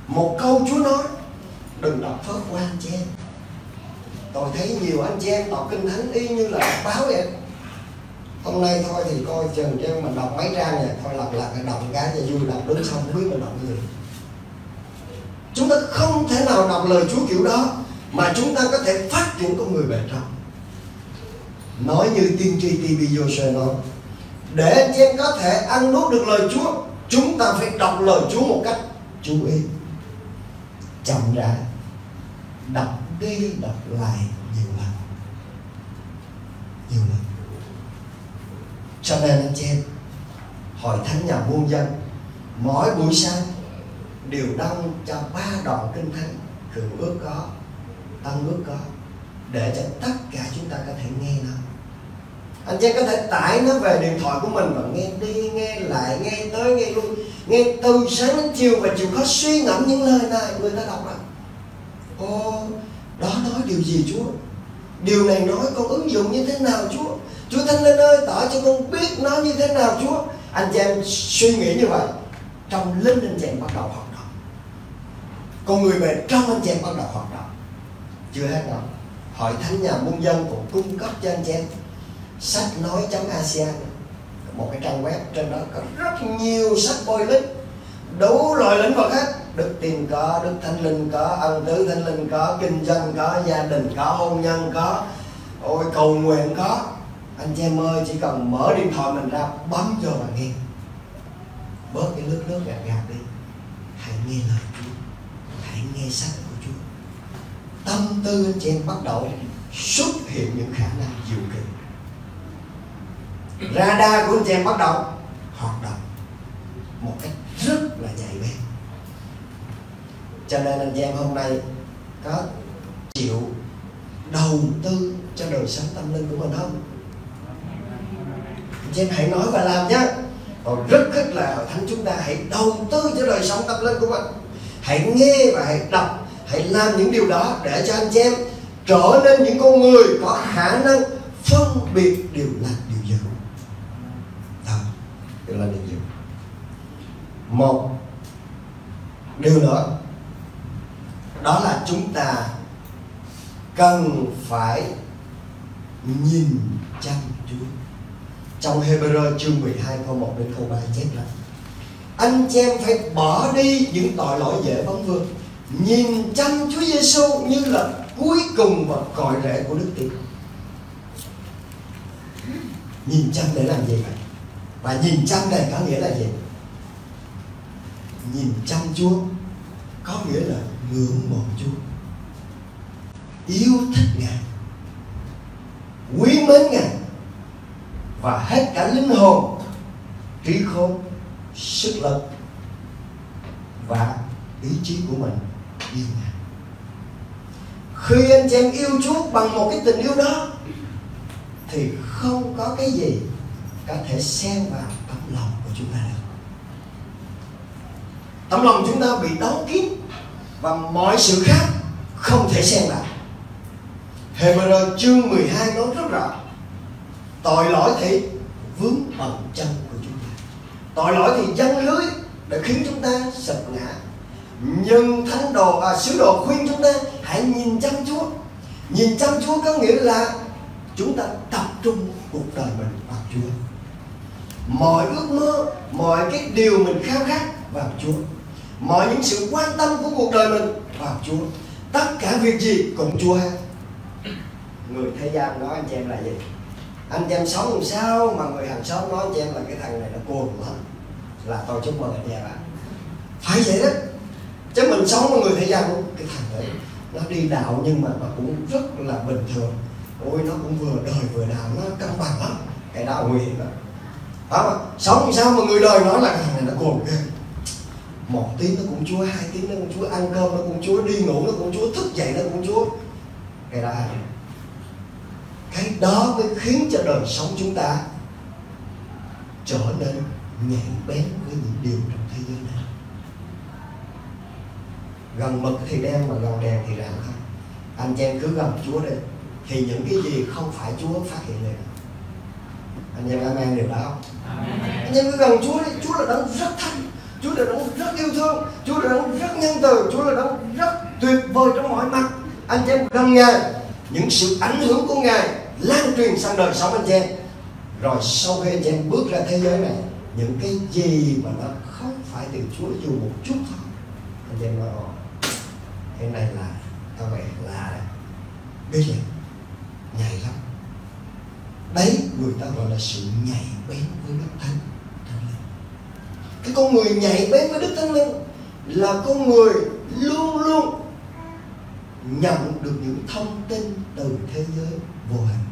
Một câu Chúa nói đừng đọc phớt qua anh chị em. Tôi thấy nhiều anh chị em đọc Kinh Thánh y như là đọc báo vậy. Hôm nay thôi thì coi chừng cho mình đọc mấy trang này, thôi lặp lại đọc cái cho vui, đọc đúng xong biết mình đọc gì. Chúng ta không thể nào đọc lời Chúa kiểu đó mà chúng ta có thể phát triển con người bên trong. Nói như tiên tri tê bê Joshua nói, để anh chị em có thể ăn nuốt được lời Chúa, chúng ta phải đọc lời Chúa một cách chú ý, chậm rãi, đọc đi đọc lại nhiều lần, nhiều lần. Cho nên anh chị em, Hội Thánh Nhà Muôn Dân mỗi buổi sáng đều đăng cho ba đoạn Kinh Thánh Cựu Ước có, Tân Ước có, để cho tất cả chúng ta có thể nghe nó. Anh chị em có thể tải nó về điện thoại của mình và nghe đi nghe lại, nghe tới nghe luôn, nghe từ sáng đến chiều và chịu khó suy ngẫm những lời này người ta đọc lại. Ô, đó nói điều gì Chúa? Điều này nói con ứng dụng như thế nào Chúa? Chúa Thánh Linh ơi, tỏ cho con biết nó như thế nào Chúa? Anh chị em suy nghĩ như vậy, trong linh anh chị em bắt đầu hoạt động, con người về trong anh chị em bắt đầu hoạt động. Chưa hết đâu, Hội Thánh Nhà Muôn Dân cũng cung cấp cho anh chị em sách nói chấm a xê an, một cái trang web trên đó có rất nhiều sách bôi lít đủ loại lĩnh vực hết. Đức tin có, Đức Thánh Linh có, ân tứ Thánh Linh có, kinh doanh có, gia đình có, hôn nhân có, ôi cầu nguyện có. Anh chị em ơi, chỉ cần mở điện thoại mình ra, bấm vô mà nghe, bớt cái lướt lướt gạt gạt đi. Hãy nghe lời Chúa, hãy nghe sách của Chúa. Tâm tư anh chị em bắt đầu xuất hiện những khả năng diệu kỳ. Radar của anh chị em bắt đầu hoạt động một cách rất là nhạy bén. Cho nên anh chị em hôm nay có chịu đầu tư cho đời sống tâm linh của mình không? Anh chị em hãy nói và làm nhé. Còn rất khích là Hội Thánh chúng ta hãy đầu tư cho đời sống tâm linh của mình. Hãy nghe và hãy đọc, hãy làm những điều đó để cho anh chị em trở nên những con người có khả năng phân biệt điều lành điều dữ. Đó, điều lành điều dữ. Một điều nữa, đó là chúng ta cần phải nhìn chăm Chúa. Trong Hebrew chương mười hai câu một đến câu ba chép lại, anh chị em phải bỏ đi những tội lỗi dễ vấn vương, nhìn chăm Chúa Giêsu như là cuối cùng và cội rễ của đức tin. Nhìn chăm để làm gì vậy? Và nhìn chăm này có nghĩa là gì? Nhìn chăm Chúa có nghĩa là ngưỡng mộ Chúa, yêu thích Ngài, quý mến Ngài, và hết cả linh hồn, trí khôn, sức lực và ý chí của mình yêu Ngài. Khi anh chị em yêu Chúa bằng một cái tình yêu đó thì không có cái gì có thể xen vào tấm lòng của chúng ta được. Tấm lòng chúng ta bị đóng kín và mọi sự khác không thể xen vào. Hebrew chương mười hai nói rất rõ, tội lỗi thì vướng bằng chân của chúng ta, tội lỗi thì giăng lưới để khiến chúng ta sập ngã. Nhưng thánh đồ và sứ đồ khuyên chúng ta hãy nhìn chăm Chúa. Nhìn chăm Chúa có nghĩa là chúng ta tập trung cuộc đời mình vào Chúa, mọi ước mơ, mọi cái điều mình khao khát vào Chúa, mọi những sự quan tâm của cuộc đời mình vào Chúa, tất cả việc gì cùng Chúa hết. Người thế gian nói anh chị em là gì? Anh chị em sống làm sao mà người hàng xóm nói anh chị em là cái thằng này nó cuồng lắm, là tôi chúc mừng anh chị em ạ. Phải vậy đó, chứ mình sống với người thế gian cũng cái thằng đấy nó đi đạo nhưng mà nó cũng rất là bình thường, ôi nó cũng vừa đời vừa đạo, nó cân bằng lắm, cái đạo nguy hiểm lắm. Đó, sống làm sao mà người đời nói là thằng này nó cuồng ghê, một tiếng nó cũng Chúa, hai tiếng nó cũng Chúa, ăn cơm nó cũng Chúa, đi ngủ nó cũng Chúa, thức dậy nó cũng Chúa, cái đó hay. Cái đó mới khiến cho đời sống chúng ta trở nên nhạy bén với những điều trong thế giới này. Gần mực thì đen mà gần đèn thì rạng thôi. Anh chị em cứ gần Chúa đi thì những cái gì không phải Chúa phát hiện liền. Anh em amen điều đó không? Amen. Anh em cứ gần Chúa đi, Chúa là đấng rất thánh, Chúa là đấng rất yêu thương, Chúa là đấng rất nhân từ, Chúa là đấng rất tuyệt vời trong mọi mặt. Anh chị em gần Ngài, những sự ảnh hưởng của Ngài lan truyền sang đời sống anh chị em. Rồi sau khi anh chị em bước ra thế giới này, những cái gì mà nó không phải từ Chúa dù một chút thôi, anh chị em nói cái này là các bạn là biết gì nhạy lắm. Đấy người ta gọi là sự nhạy bén với Đức Thánh Linh. Cái con người nhạy bén với Đức Thánh Linh là con người luôn luôn nhận được những thông tin từ thế giới vô hình.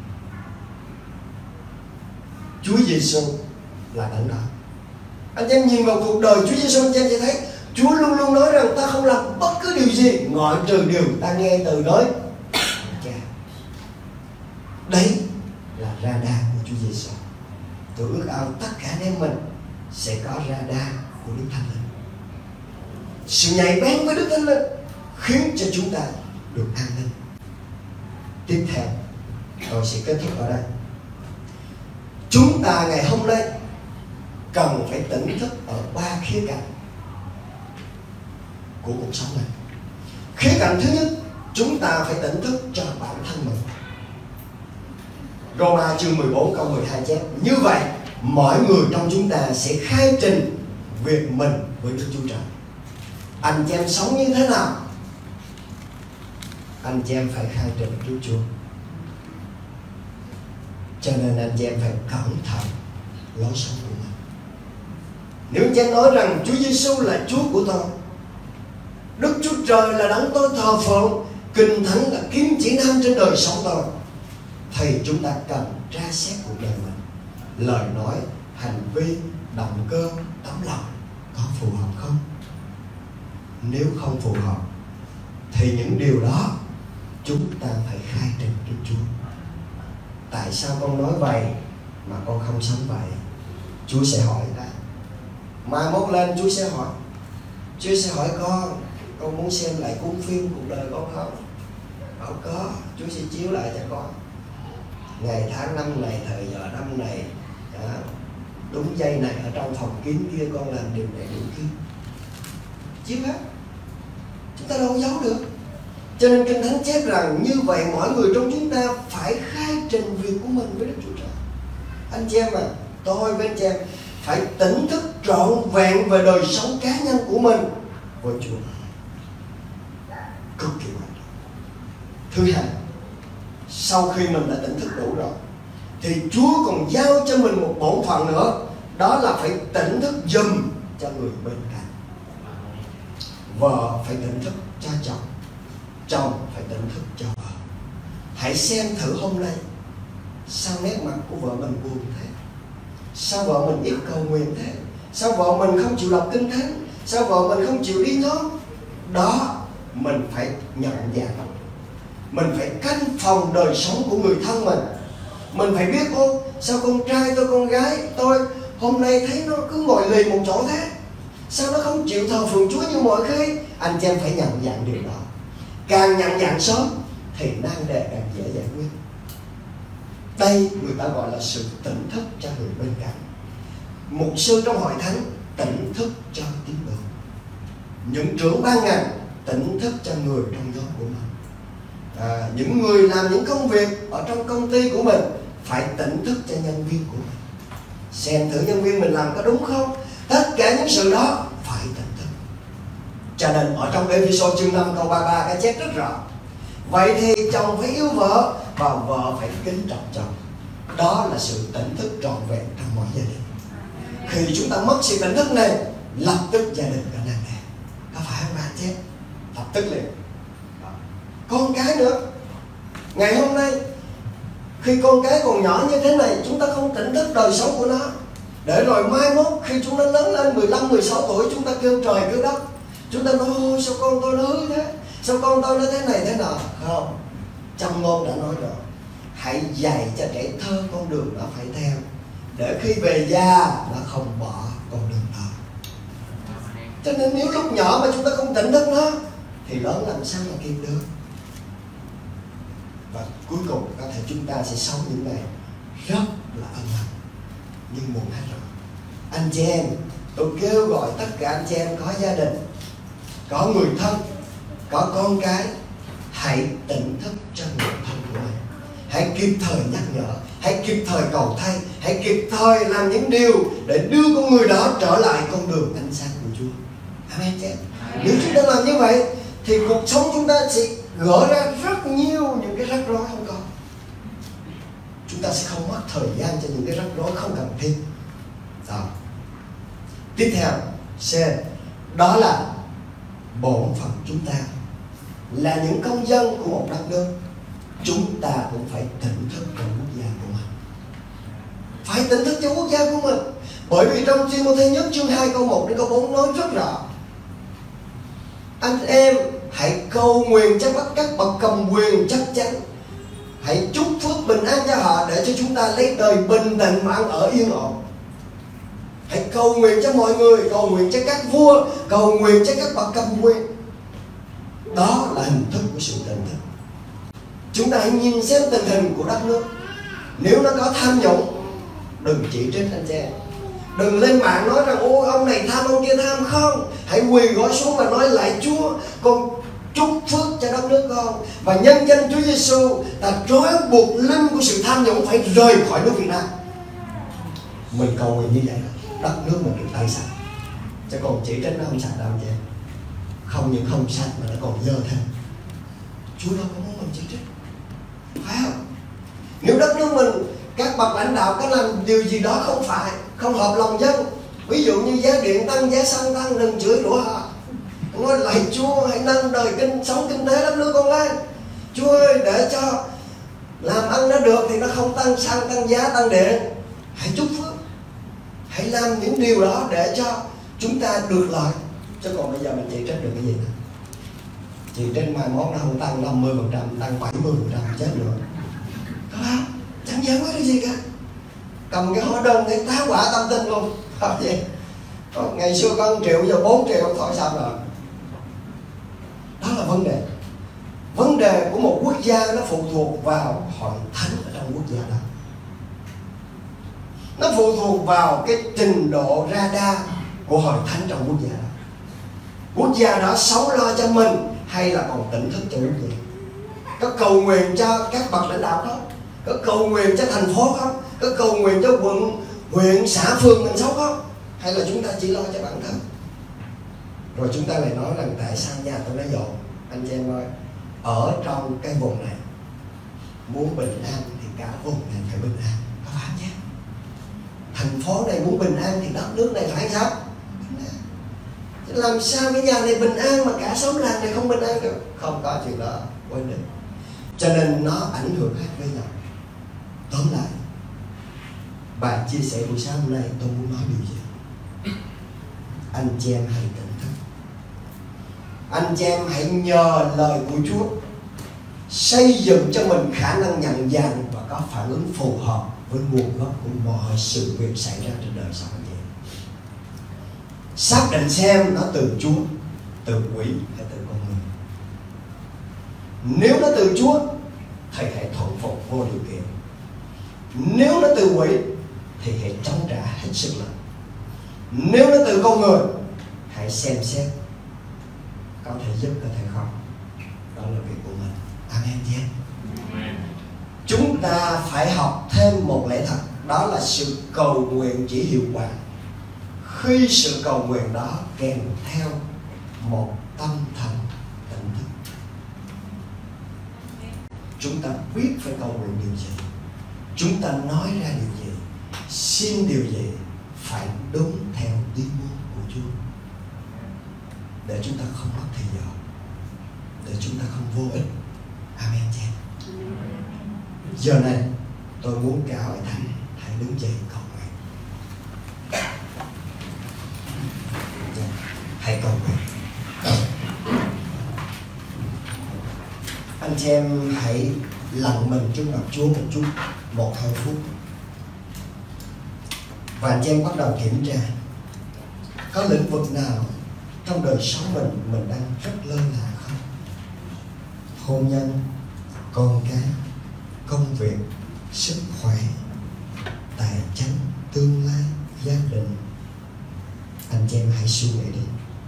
Chúa Giêsu là đấng đó. Anh em nhìn vào cuộc đời Chúa Giêsu, anh em sẽ thấy Chúa luôn luôn nói rằng ta không làm bất cứ điều gì ngoại trừ điều ta nghe từ nói. Đấy là radar của Chúa Giêsu. Tôi ước ao tất cả anh em mình sẽ có radar của Đức Thánh Linh. Sự nhạy bén với Đức Thánh Linh khiến cho chúng ta được an ninh. Tiếp theo, tôi sẽ kết thúc ở đây. Chúng ta ngày hôm nay cần phải tỉnh thức ở ba khía cạnh của cuộc sống này. Khía cạnh thứ nhất, chúng ta phải tỉnh thức cho bản thân mình. Roma chương mười bốn câu mười hai chép: như vậy mọi người trong chúng ta sẽ khai trình việc mình với Đức Chúa Trời. Anh chị em sống như thế nào? Anh chị em phải khai trình trước Chúa. Cho nên anh chị em phải cẩn thận lối sống của mình. Nếu anh chị em nói rằng Chúa Giêsu là Chúa của tôi, Đức Chúa Trời là đấng tôi thờ phượng, Kinh Thánh là kiếm chỉ nam trên đời sống tôi, thì chúng ta cần tra xét cuộc đời mình, lời nói, hành vi, động cơ, tấm lòng có phù hợp không? Nếu không phù hợp thì những điều đó chúng ta phải khai trình trước Chúa. Tại sao con nói vậy mà con không sống vậy? Chúa sẽ hỏi đấy. Mai mốt lên Chúa sẽ hỏi. Chúa sẽ hỏi con, con muốn xem lại cuốn phim cuộc đời con không? Không có, Chúa sẽ chiếu lại cho con. Ngày tháng năm này, thời giờ năm này, đó, đúng giây này ở trong phòng kín kia con làm điều này điều kia. Chiếu hết. Chúng ta đâu có giấu được. Cho nên Kinh Thánh chép rằng như vậy mọi người trong chúng ta phải khai trình việc của mình với Đức Chúa Trời. Anh chị em à, tôi với anh chị em phải tỉnh thức trọn vẹn về đời sống cá nhân của mình với Chúa. Cực kỳ quan trọng. Thứ hai, sau khi mình đã tỉnh thức đủ rồi thì Chúa còn giao cho mình một bổn phận nữa, đó là phải tỉnh thức giùm cho người bên cạnh. Vợ phải tỉnh thức cho chồng, chồng phải tỉnh thức cho vợ. Hãy xem thử hôm nay, sao nét mặt của vợ mình buồn thế? Sao vợ mình ít cầu nguyện thế? Sao vợ mình không chịu đọc kinh thánh? Sao vợ mình không chịu đi nhóm? Đó, mình phải nhận dạng. Mình phải canh phòng đời sống của người thân mình. Mình phải biết, ô, sao con trai tôi, con gái tôi hôm nay thấy nó cứ ngồi lì một chỗ thế? Sao nó không chịu thờ phượng Chúa như mọi khi? Anh chị em phải nhận dạng điều đó. Càng nhận dạng sớm thì nan đề càng dễ giải quyết. Đây người ta gọi là sự tỉnh thức cho người bên cạnh. Mục sư trong hội thánh tỉnh thức cho tín đồ, những trưởng ban ngành tỉnh thức cho người trong nhóm của mình, à, những người làm những công việc ở trong công ty của mình phải tỉnh thức cho nhân viên của mình. Xem thử nhân viên mình làm có đúng không. Tất cả những sự đó phải tỉnh thức. Cho nên ở trong Ê-phê-sô chương năm câu ba mươi ba đã chép rất rõ. Vậy thì chồng phải yêu vợ và vợ phải kính trọng chồng. Đó là sự tỉnh thức trọn vẹn trong mọi gia đình. Khi chúng ta mất sự tỉnh thức này, lập tức gia đình trở nên này, có phải không anh chị? Lập tức liền. Con cái nữa, ngày hôm nay khi con cái còn nhỏ như thế này, chúng ta không tỉnh thức đời sống của nó, để rồi mai mốt khi chúng nó lớn lên mười lăm, mười sáu tuổi, chúng ta kêu trời kêu đất. Chúng ta nói, ôi sao con tôi nó hư thế, sao con tôi nó thế này thế nọ. Không, trong ngôn đã nói rồi, hãy dạy cho trẻ thơ con đường nó phải theo, để khi về già nó không bỏ con đường đó. Cho nên nếu lúc nhỏ mà chúng ta không tỉnh thức nó, thì lớn làm sao mà kịp được. Và cuối cùng có thể chúng ta sẽ sống những ngày rất là ân hận. Nhưng muộn hết rồi. Anh chị em, tôi kêu gọi tất cả anh chị em có gia đình, có người thân, có con cái, hãy tỉnh thức cho người thân của mình. Hãy kịp thời nhắc nhở, hãy kịp thời cầu thay, hãy kịp thời làm những điều để đưa con người đó trở lại con đường ánh sáng của Chúa. Amen chị em. Nếu chúng ta làm như vậy thì cuộc sống chúng ta sẽ gỡ ra rất nhiều những cái rắc rối không còn. Chúng ta sẽ không mất thời gian cho những cái rắc rối không cần thiết. Rồi. Tiếp theo, C, đó là bổn phận chúng ta. Là những công dân của một đất nước, chúng ta cũng phải tỉnh thức cho quốc gia của mình. Phải tỉnh thức cho quốc gia của mình. Bởi vì trong Ti-mô-thê nhất chương hai câu một đến câu bốn nói rất rõ. Anh em hãy cầu nguyện cho các bậc cầm quyền chắc chắn, hãy chúc phước bình an cho họ, để cho chúng ta lấy đời bình tĩnh mà ăn ở yên ổn. Hãy cầu nguyện cho mọi người, cầu nguyện cho các vua, cầu nguyện cho các bậc cầm quyền. Đó là hình thức của sự tỉnh thức. Chúng ta hãy nhìn xem tình hình của đất nước. Nếu nó có tham nhũng, đừng chỉ trích anh chị. Đừng lên mạng nói rằng ô ông này tham, ông kia tham. Không, hãy quỳ gối xuống và nói lại Chúa, con chúc phước cho đất nước con, và nhân danh Chúa Giêsu, ta trói buộc linh của sự tham nhũng phải rời khỏi nước Việt Nam. Mình cầu nguyện như vậy, đất nước mình được tẩy sạch. Chứ còn chỉ trích nó không sạch đâu chị. Không những không sạch mà nó còn dơ thêm. Chúa đâu có muốn mình chỉ trích, phải không? Nếu đất nước mình các bậc lãnh đạo có làm điều gì đó không phải, không hợp lòng dân, ví dụ như giá điện tăng, giá xăng tăng, đừng chửi rủa họ. Nói lại Chúa, hãy nâng đời kinh sống kinh tế đất nước con lên. Chúa ơi, để cho làm ăn nó được thì nó không tăng xăng, tăng giá, tăng điện. Hãy chúc phước, hãy làm những điều đó để cho chúng ta được lợi. Chứ còn bây giờ mình chỉ trách được cái gì nữa? Chỉ trách mai món nó không tăng năm mươi phần trăm, tăng bảy mươi phần trăm chết nữa. Có không? Chẳng giải quyết được gì cả. Cầm cái hóa đơn thấy tá quả tâm tinh luôn. Không gì. Ngày xưa có một triệu, giờ bốn triệu, thổi sao rồi. Đó là vấn đề. Vấn đề của một quốc gia nó phụ thuộc vào hội thánh ở trong quốc gia đó. Nó phụ thuộc vào cái trình độ radar của hội thánh trong quốc gia đó. Quốc gia đó xấu lo cho mình hay là còn tỉnh thức cho quốc gia? Có cầu nguyện cho các bậc lãnh đạo đó, có cầu nguyện cho thành phố không? Có cầu nguyện cho quận, huyện, xã, phường mình sống không? Hay là chúng ta chỉ lo cho bản thân? Rồi chúng ta lại nói rằng tại sao nhà tôi nó dọn? Anh chị em ơi, ở trong cái vùng này muốn bình an thì cả vùng này phải bình an. thành phố này muốn bình an thì đất nước này phải sao? Làm sao cái nhà này bình an mà cả xóm làng này không bình an được? Không có chuyện đó, quên đi. Cho nên nó ảnh hưởng hết với nhau. Tóm lại, bài chia sẻ buổi sáng hôm nay tôi muốn nói điều gì? Anh chị em hãy tỉnh thức. Anh chị em hãy nhờ lời của Chúa xây dựng cho mình khả năng nhận dạng và có phản ứng phù hợp với nguồn gốc của mọi sự việc xảy ra trên đời sống. Xác định xem nó từ Chúa, từ quỷ hay từ con người. Nếu nó từ Chúa, thầy hãy thuận phục vô điều kiện. Nếu nó từ quỷ thì hãy chống trả hết sức lực. Nếu nó từ con người, hãy xem xét có thể giúp có thể không. Đó là việc của mình. Amen nhé. Chúng ta phải học thêm một lẽ thật, đó là sự cầu nguyện chỉ hiệu quả khi sự cầu nguyện đó kèm theo một tâm thần tỉnh thức. Chúng ta biết phải cầu nguyện điều gì, chúng ta nói ra điều gì, xin điều gì phải đúng theo ý muốn của Chúa, để chúng ta không mất thời giờ, để chúng ta không vô ích. Amen chị. Giờ này tôi muốn cả hội thánh hãy đứng dậy cầu nguyện. Hãy cầu nguyện. Anh chị em hãy lặng mình trước mặt Chúa một chút, một hai phút, và anh chị em bắt đầu kiểm tra có lĩnh vực nào trong đời sống mình mình đang rất lơ là không? Hôn nhân, con cái, công việc, sức khỏe, tài chính, tương lai, gia đình. Anh chị em hãy suy nghĩ đi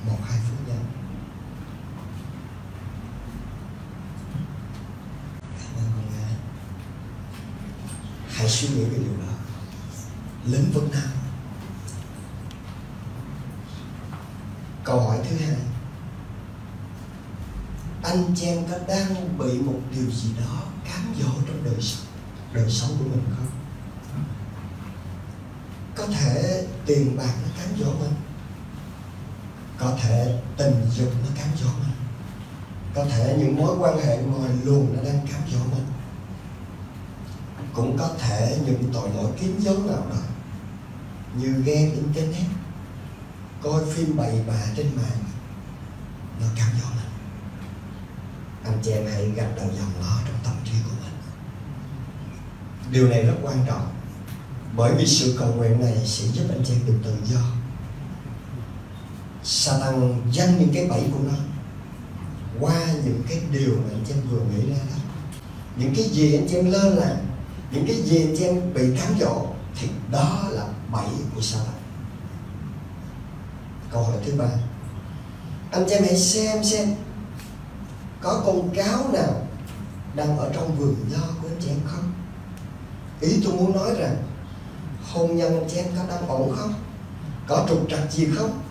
một hai phút nha. Hãy suy nghĩ về điều đó. Lĩnh vực nào? Câu hỏi thứ hai, anh chị em có đang bị một điều gì đó cám dỗ trong đời sống, đời sống của mình không? Có thể tiền bạc nó cám dỗ mình, có thể tình dục nó cám dỗ mình, có thể những mối quan hệ ngoài luồng nó đang cám dỗ mình, cũng có thể những tội lỗi kín dấu nào đó như ghen internet, coi phim bậy bạ trên mạng, nó cám dỗ mình. Anh chị em hãy gạch đầu dòng nó trong tâm trí của mình. Điều này rất quan trọng, bởi vì sự cầu nguyện này sẽ giúp anh chị em được tự do. Satan dăng những cái bẫy của nó qua những cái điều mà anh chị em vừa nghĩ ra đó. Những cái gì anh chị em lơ là, những cái gì anh chị em bị cám dỗ thì đó là bẫy của Satan. Câu hỏi thứ ba, anh chị em hãy xem xem có con cáo nào đang ở trong vườn nho của anh chị em không. Ý tôi muốn nói rằng hôn nhân anh chị em có đang ổn không, có trục trặc gì không,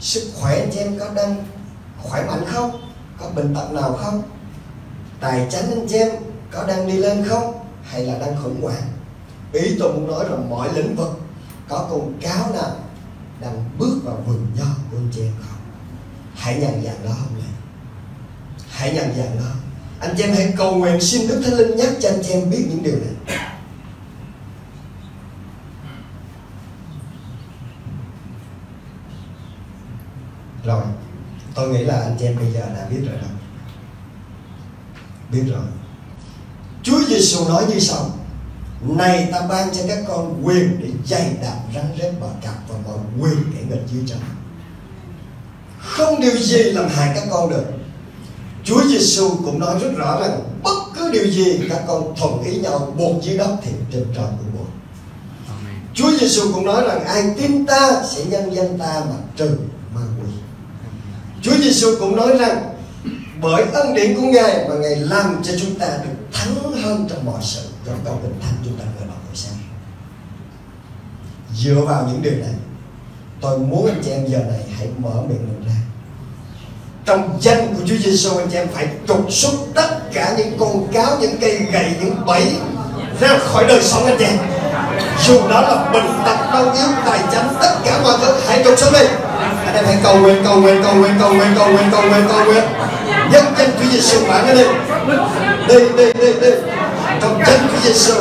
sức khỏe anh chị em có đang khỏe mạnh không, có bệnh tật nào không, tài chính anh chị em có đang đi lên không hay là đang khủng hoảng. Ý tôi muốn nói rằng mọi lĩnh vực có con cáo nào đang bước vào vườn nho của anh chị em không. Hãy nhận dạng đó hôm nay, hãy nhận dạng đó. Anh chị em hãy cầu nguyện xin Đức Thánh Linh nhắc cho anh chị em biết những điều này. Rồi, tôi nghĩ là anh chị em bây giờ đã biết rồi đó. Biết rồi. Chúa Giêsu nói như sau: này ta ban cho các con quyền để dày đạp rắn rết bọ cạp và mọi quyền kẻ nghịch dưới trời. Không điều gì làm hại các con được. Chúa Giêsu cũng nói rất rõ rằng bất cứ điều gì các con thuận ý nhau buộc dưới đất thì trên trời cũng buộc. Chúa Giêsu cũng nói rằng ai tin ta sẽ nhân danh ta mà trừ. Chúa Giêsu cũng nói rằng bởi ân điển của Ngài mà Ngài làm cho chúng ta được thắng hơn trong mọi sự, trong câu Kinh Thánh chúng ta vừa đọc buổi sáng. Dựa vào những điều này, tôi muốn anh chị em giờ này hãy mở miệng mình ra. Trong danh của Chúa Giêsu, anh chị em phải trục xuất tất cả những con cáo, những cây gậy, những bẫy ra khỏi đời sống anh chị em. dù đó là bệnh tật, đau yếu, tài chánh, tất cả mọi thứ hãy cầu xin đi. Anh em hãy cầu nguyện, cầu nguyện, cầu nguyện, cầu nguyện, cầu nguyện, cầu nguyện, cầu nguyện. Nhân danh Chúa Giêsu bạn đi, đi, đi, đi, đi. Trong danh Chúa Giêsu,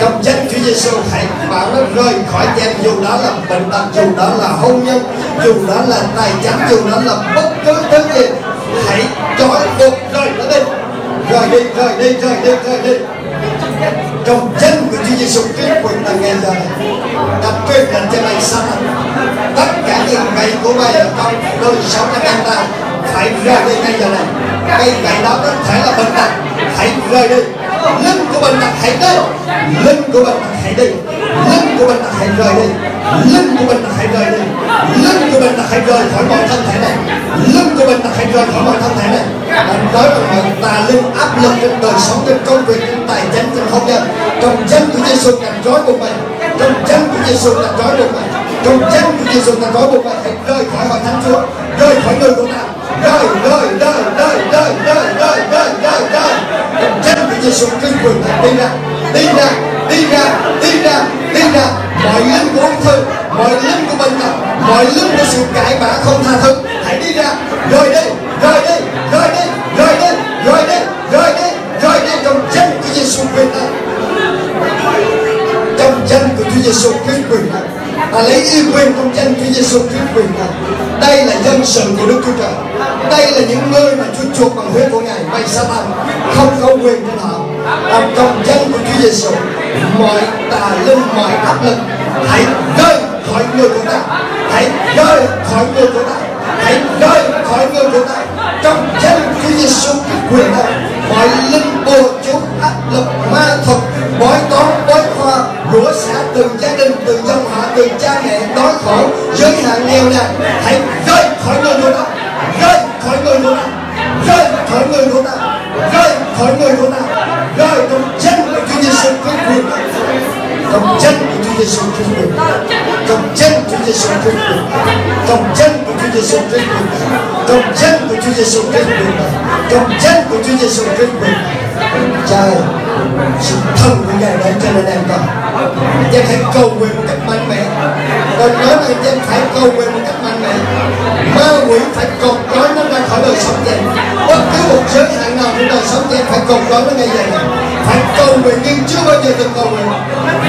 trong danh Chúa Giêsu hãy bạn nó rơi khỏi em, dù đó là bệnh tật, dù đó là hôn nhân, dù đó là tài chánh, dù đó là bất cứ thứ gì, hãy trói buộc rời nó đi, rời đi, rời đi, rời đi, rời đi. Trong danh của Chúa Giêsu Christ quyền năng nghe lời, đặt quyết định cho mày sao? Tất cả những ngày của mày ở trong đời sống của anh ta phải ra đi ngay giờ này. Cái ngày đó nó phải là bệnh tật, hãy rời đi. Linh của bệnh tật hãy đi, linh của bệnh tật hãy đi, linh của bệnh tật hãy rời đi, linh của bệnh tật hãy rời đi, linh của bệnh tật hãy rời khỏi mọi thân thể này, linh của bệnh tật hãy rời khỏi mọi thân thể này. Anh nói rằng tà linh áp lực trên đời sống, trên công việc, trên tài chính, trên hôn nhân, trong danh của Giêsu cảnh rối của mình, trong danh của Giêsu cảnh rối của mình, trong danh của Giêsu cảnh rối của mình, hãy rơi khỏi hội thánh Chúa, rơi khỏi người của ta, rơi, rơi, rơi, rơi, rơi, rơi, rơi, rơi, rơi, rơi. Trong danh của Giêsu kinh quyền đi ra, đi ra, đi ra, đi ra, đi ra. Mọi linh của ung thư, mọi linh của bệnh tật, mọi linh của sự cãi vã không tha thứ, hãy đi ra, rời đi, rời đi, rời đi, rời đi, rời đi, rời đi, rời đi. Trong danh của Giêsu quyền năng, trong danh của Chúa Giêsu Christ quyền năng, ta lấy y quyền trong danh Chúa Giêsu Christ quyền năng. Đây là dân sự của Đức Chúa Trời, đây là những người mà Chúa chuộc bằng huyết của Ngài, mày Satan không có quyền trên họ. Và trong danh của Chúa Giêsu, mọi tà linh, mọi áp lực hãy rơi khỏi người của ta, hãy rơi khỏi người của ta, hãy rơi khỏi người của ta. Trong danh của Chúa Giêsu cái quyền này, mọi linh bùa chú, áp lực, ma thuật, bói toán, bói khoa, rủa xả từ gia đình, từ dòng họ, từ cha mẹ, đói khổ, giới hạn, nghèo nàn, hãy rơi khỏi người của ta, rơi khỏi người của ta, rơi khỏi người của ta, rơi khỏi người của ta, rơi. Trong danh của Chúa Giêsu cái quyền này, trong danh của Chúa Giêsu cái quyền này, trong danh của Chúa Giêsu cái quyền này, trong danh của Chúa Giêsu cái quyền này, trong danh của Chúa Giêsu cái quyền này, trong danh của Chúa Giêsu cái quyền này. Trời, sự thân của Ngài đã cho nên em con. Em phải cầu nguyện một cách mạnh mẽ. Tôi nói này, em phải cầu nguyện một cách mạnh mẽ. Ma quỷ phải cột trói nó ra khỏi đời sống em. Bất cứ một giới hạn nào trong đời sống em phải cột trói nó ngay vậy. Phải cầu nguyện nhưng chưa bao giờ từng cầu nguyện.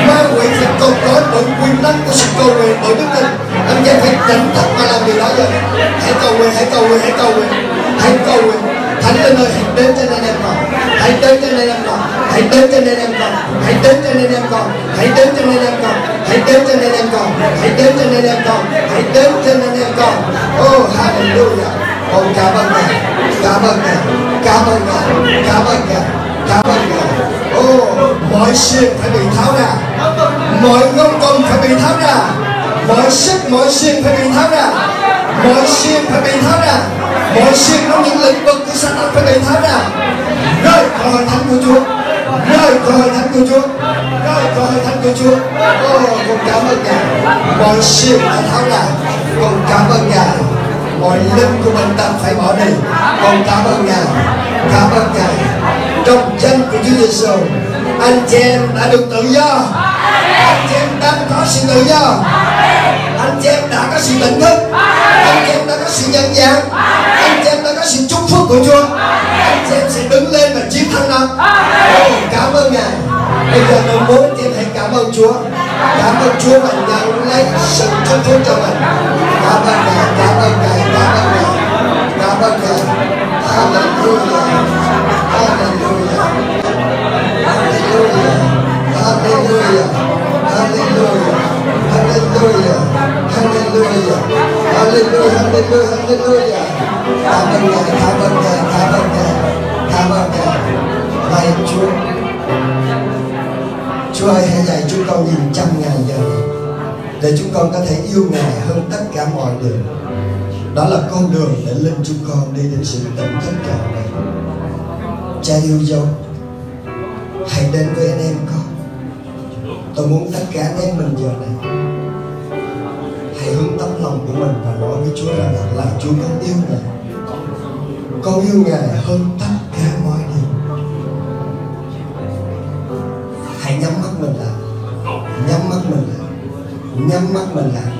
Ma quỷ phải cột trói bởi quyền năng của sự cầu nguyện, bởi đức tin. Anh em phải tỉnh thật mà làm điều đó rồi. Hãy cầu nguyện, hãy cầu nguyện, hãy cầu nguyện, hãy cầu nguyện. Thánh Linh ơi, hãy đến trên anh em con, hãy đến trên anh em con, hãy đến trên anh em con, hãy đến trên anh em con, hãy đến trên anh em con, hãy đến trên anh em con, hãy đến trên anh em con, hãy đến trên anh em con. Oh hallelujah, oh cảm ơn Ngài, cảm ơn Ngài, cảm ơn Ngài, cảm ơn Ngài, cảm ơn Ngài. Oh, mọi xiềng phải bị tháo ra, mọi ngông cuồng phải bị tháo ra, mọi sức, mọi xiềng phải bị tháo ra, mọi xiềng phải bị tháo ra. Mọi xuyên trong những lĩnh vực của Satan phải bị tháo ra, rơi khỏi hội thánh của Chúa, rơi khỏi hội thánh của Chúa, rơi khỏi hội thánh của Chúa. Oh, con cảm ơn Ngài, mọi xuyên đã tháo ra, con cảm ơn Ngài. Mọi linh của bệnh tật phải bỏ đi, con cảm ơn Ngài, cảm ơn Ngài. Trong danh của Chúa Giêsu, anh chị em đã được tự do, anh chị em đang có sự tự do, anh chị em đã có sự tỉnh thức, anh chị em đã có sự nhận dạng, anh chị em đã có sự chúc phúc của Chúa, anh chị em sẽ đứng lên và chiến thắng nó. Cảm ơn Ngài. Bây giờ tôi muốn anh chị em hãy cảm ơn Chúa, cảm ơn Chúa và nhận lấy sự chúc phúc cho mình. Cảm ơn Ngài, cảm ơn Ngài, cảm ơn Ngài, cảm ơn Ngài. Hallelujah, hallelujah, hallelujah, hallelujah, hallelujah. Hallelujah, hallelujah, hallelujah, hallelujah, hallelujah. Cảm ơn Ngài, cảm ơn Ngài, cảm ơn Ngài, cảm ơn Ngài. Lạy Chúa, Chúa ơi, hãy dạy chúng con nhìn chăm Ngài giờ, để chúng con có thể yêu Ngài hơn tất cả mọi đường. Đó là con đường để linh chúng con đi đến sự tỉnh thức trọn vẹn. Cha yêu dấu, hãy đến với anh em con. Tôi muốn tất cả anh em mình giờ này hãy hướng tấm lòng của mình và nói với Chúa rằng là, là Chúa con yêu Ngài, con yêu Ngài hơn tất cả mọi điều. Hãy nhắm mắt mình lại, nhắm mắt nhắm mắt mình lại.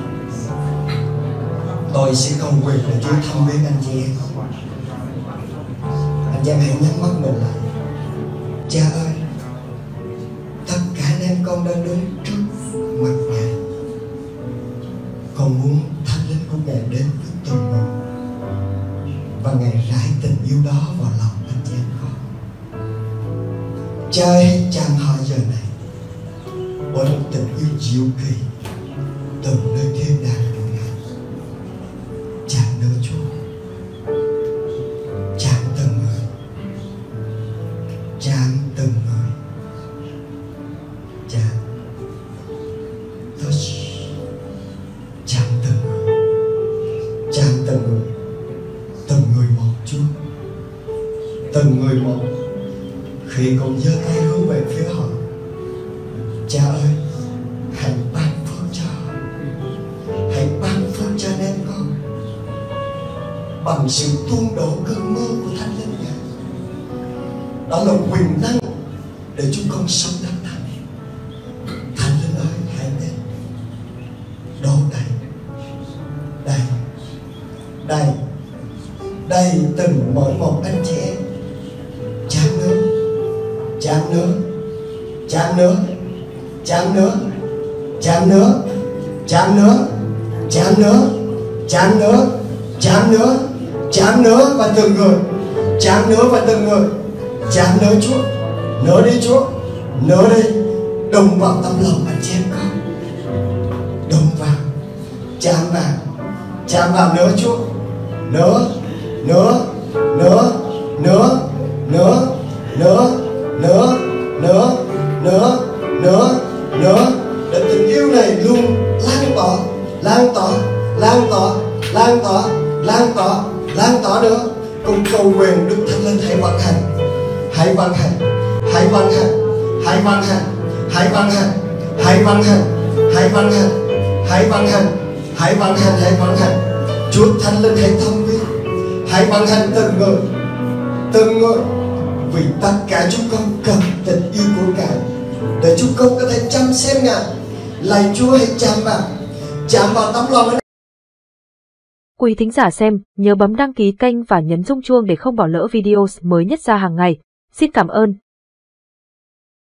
Tôi sẽ không quên để Chúa thăm viếng anh chị em. Anh chị em hãy nhắm mắt mình lại. Cha ơi, tất cả anh em con đang đứng trước mặt Ngài, con muốn Thánh Linh của Ngài đến với từng người và Ngài rải tình yêu đó vào lòng anh chị em con. Cha ơi, hãy chăm họ giờ này bởi một tình yêu diệu kỳ từ nơi thiên đàng. Từng người, chạm nữa và từng người, chạm nữa Chúa, nữa đi Chúa, nữa đi, đụng vào tâm lòng anh chị em con, đụng vào, chạm vào, chạm vào nữa Chúa, nữa, nữa, nữa, nữa, nữa, nữa, nữa, nữa, nữa, nữa, nữa, để tình yêu này luôn lan tỏa, lan tỏa, lan tỏa, lan tỏa, lan tỏa, lan tỏa nữa. Cùng cầu nguyện Đức Thánh Linh hãy vận hành, hãy vận hành, hãy vận hành, hãy vận hành, hãy vận hành, hãy vận hành, hãy vận hành, hãy vận hành, hãy vận hành, hãy vận hành. Chúa Thánh Linh hãy thông biết, hãy vận hành từng người, từng người, vì tất cả chúng con cần tình yêu của Ngài để chúng con có thể chăm xem Ngài. Lạy Chúa hãy chạm vào, chạm vào tấm lòng. Quý thính giả xem, nhớ bấm đăng ký kênh và nhấn rung chuông để không bỏ lỡ video mới nhất ra hàng ngày. Xin cảm ơn.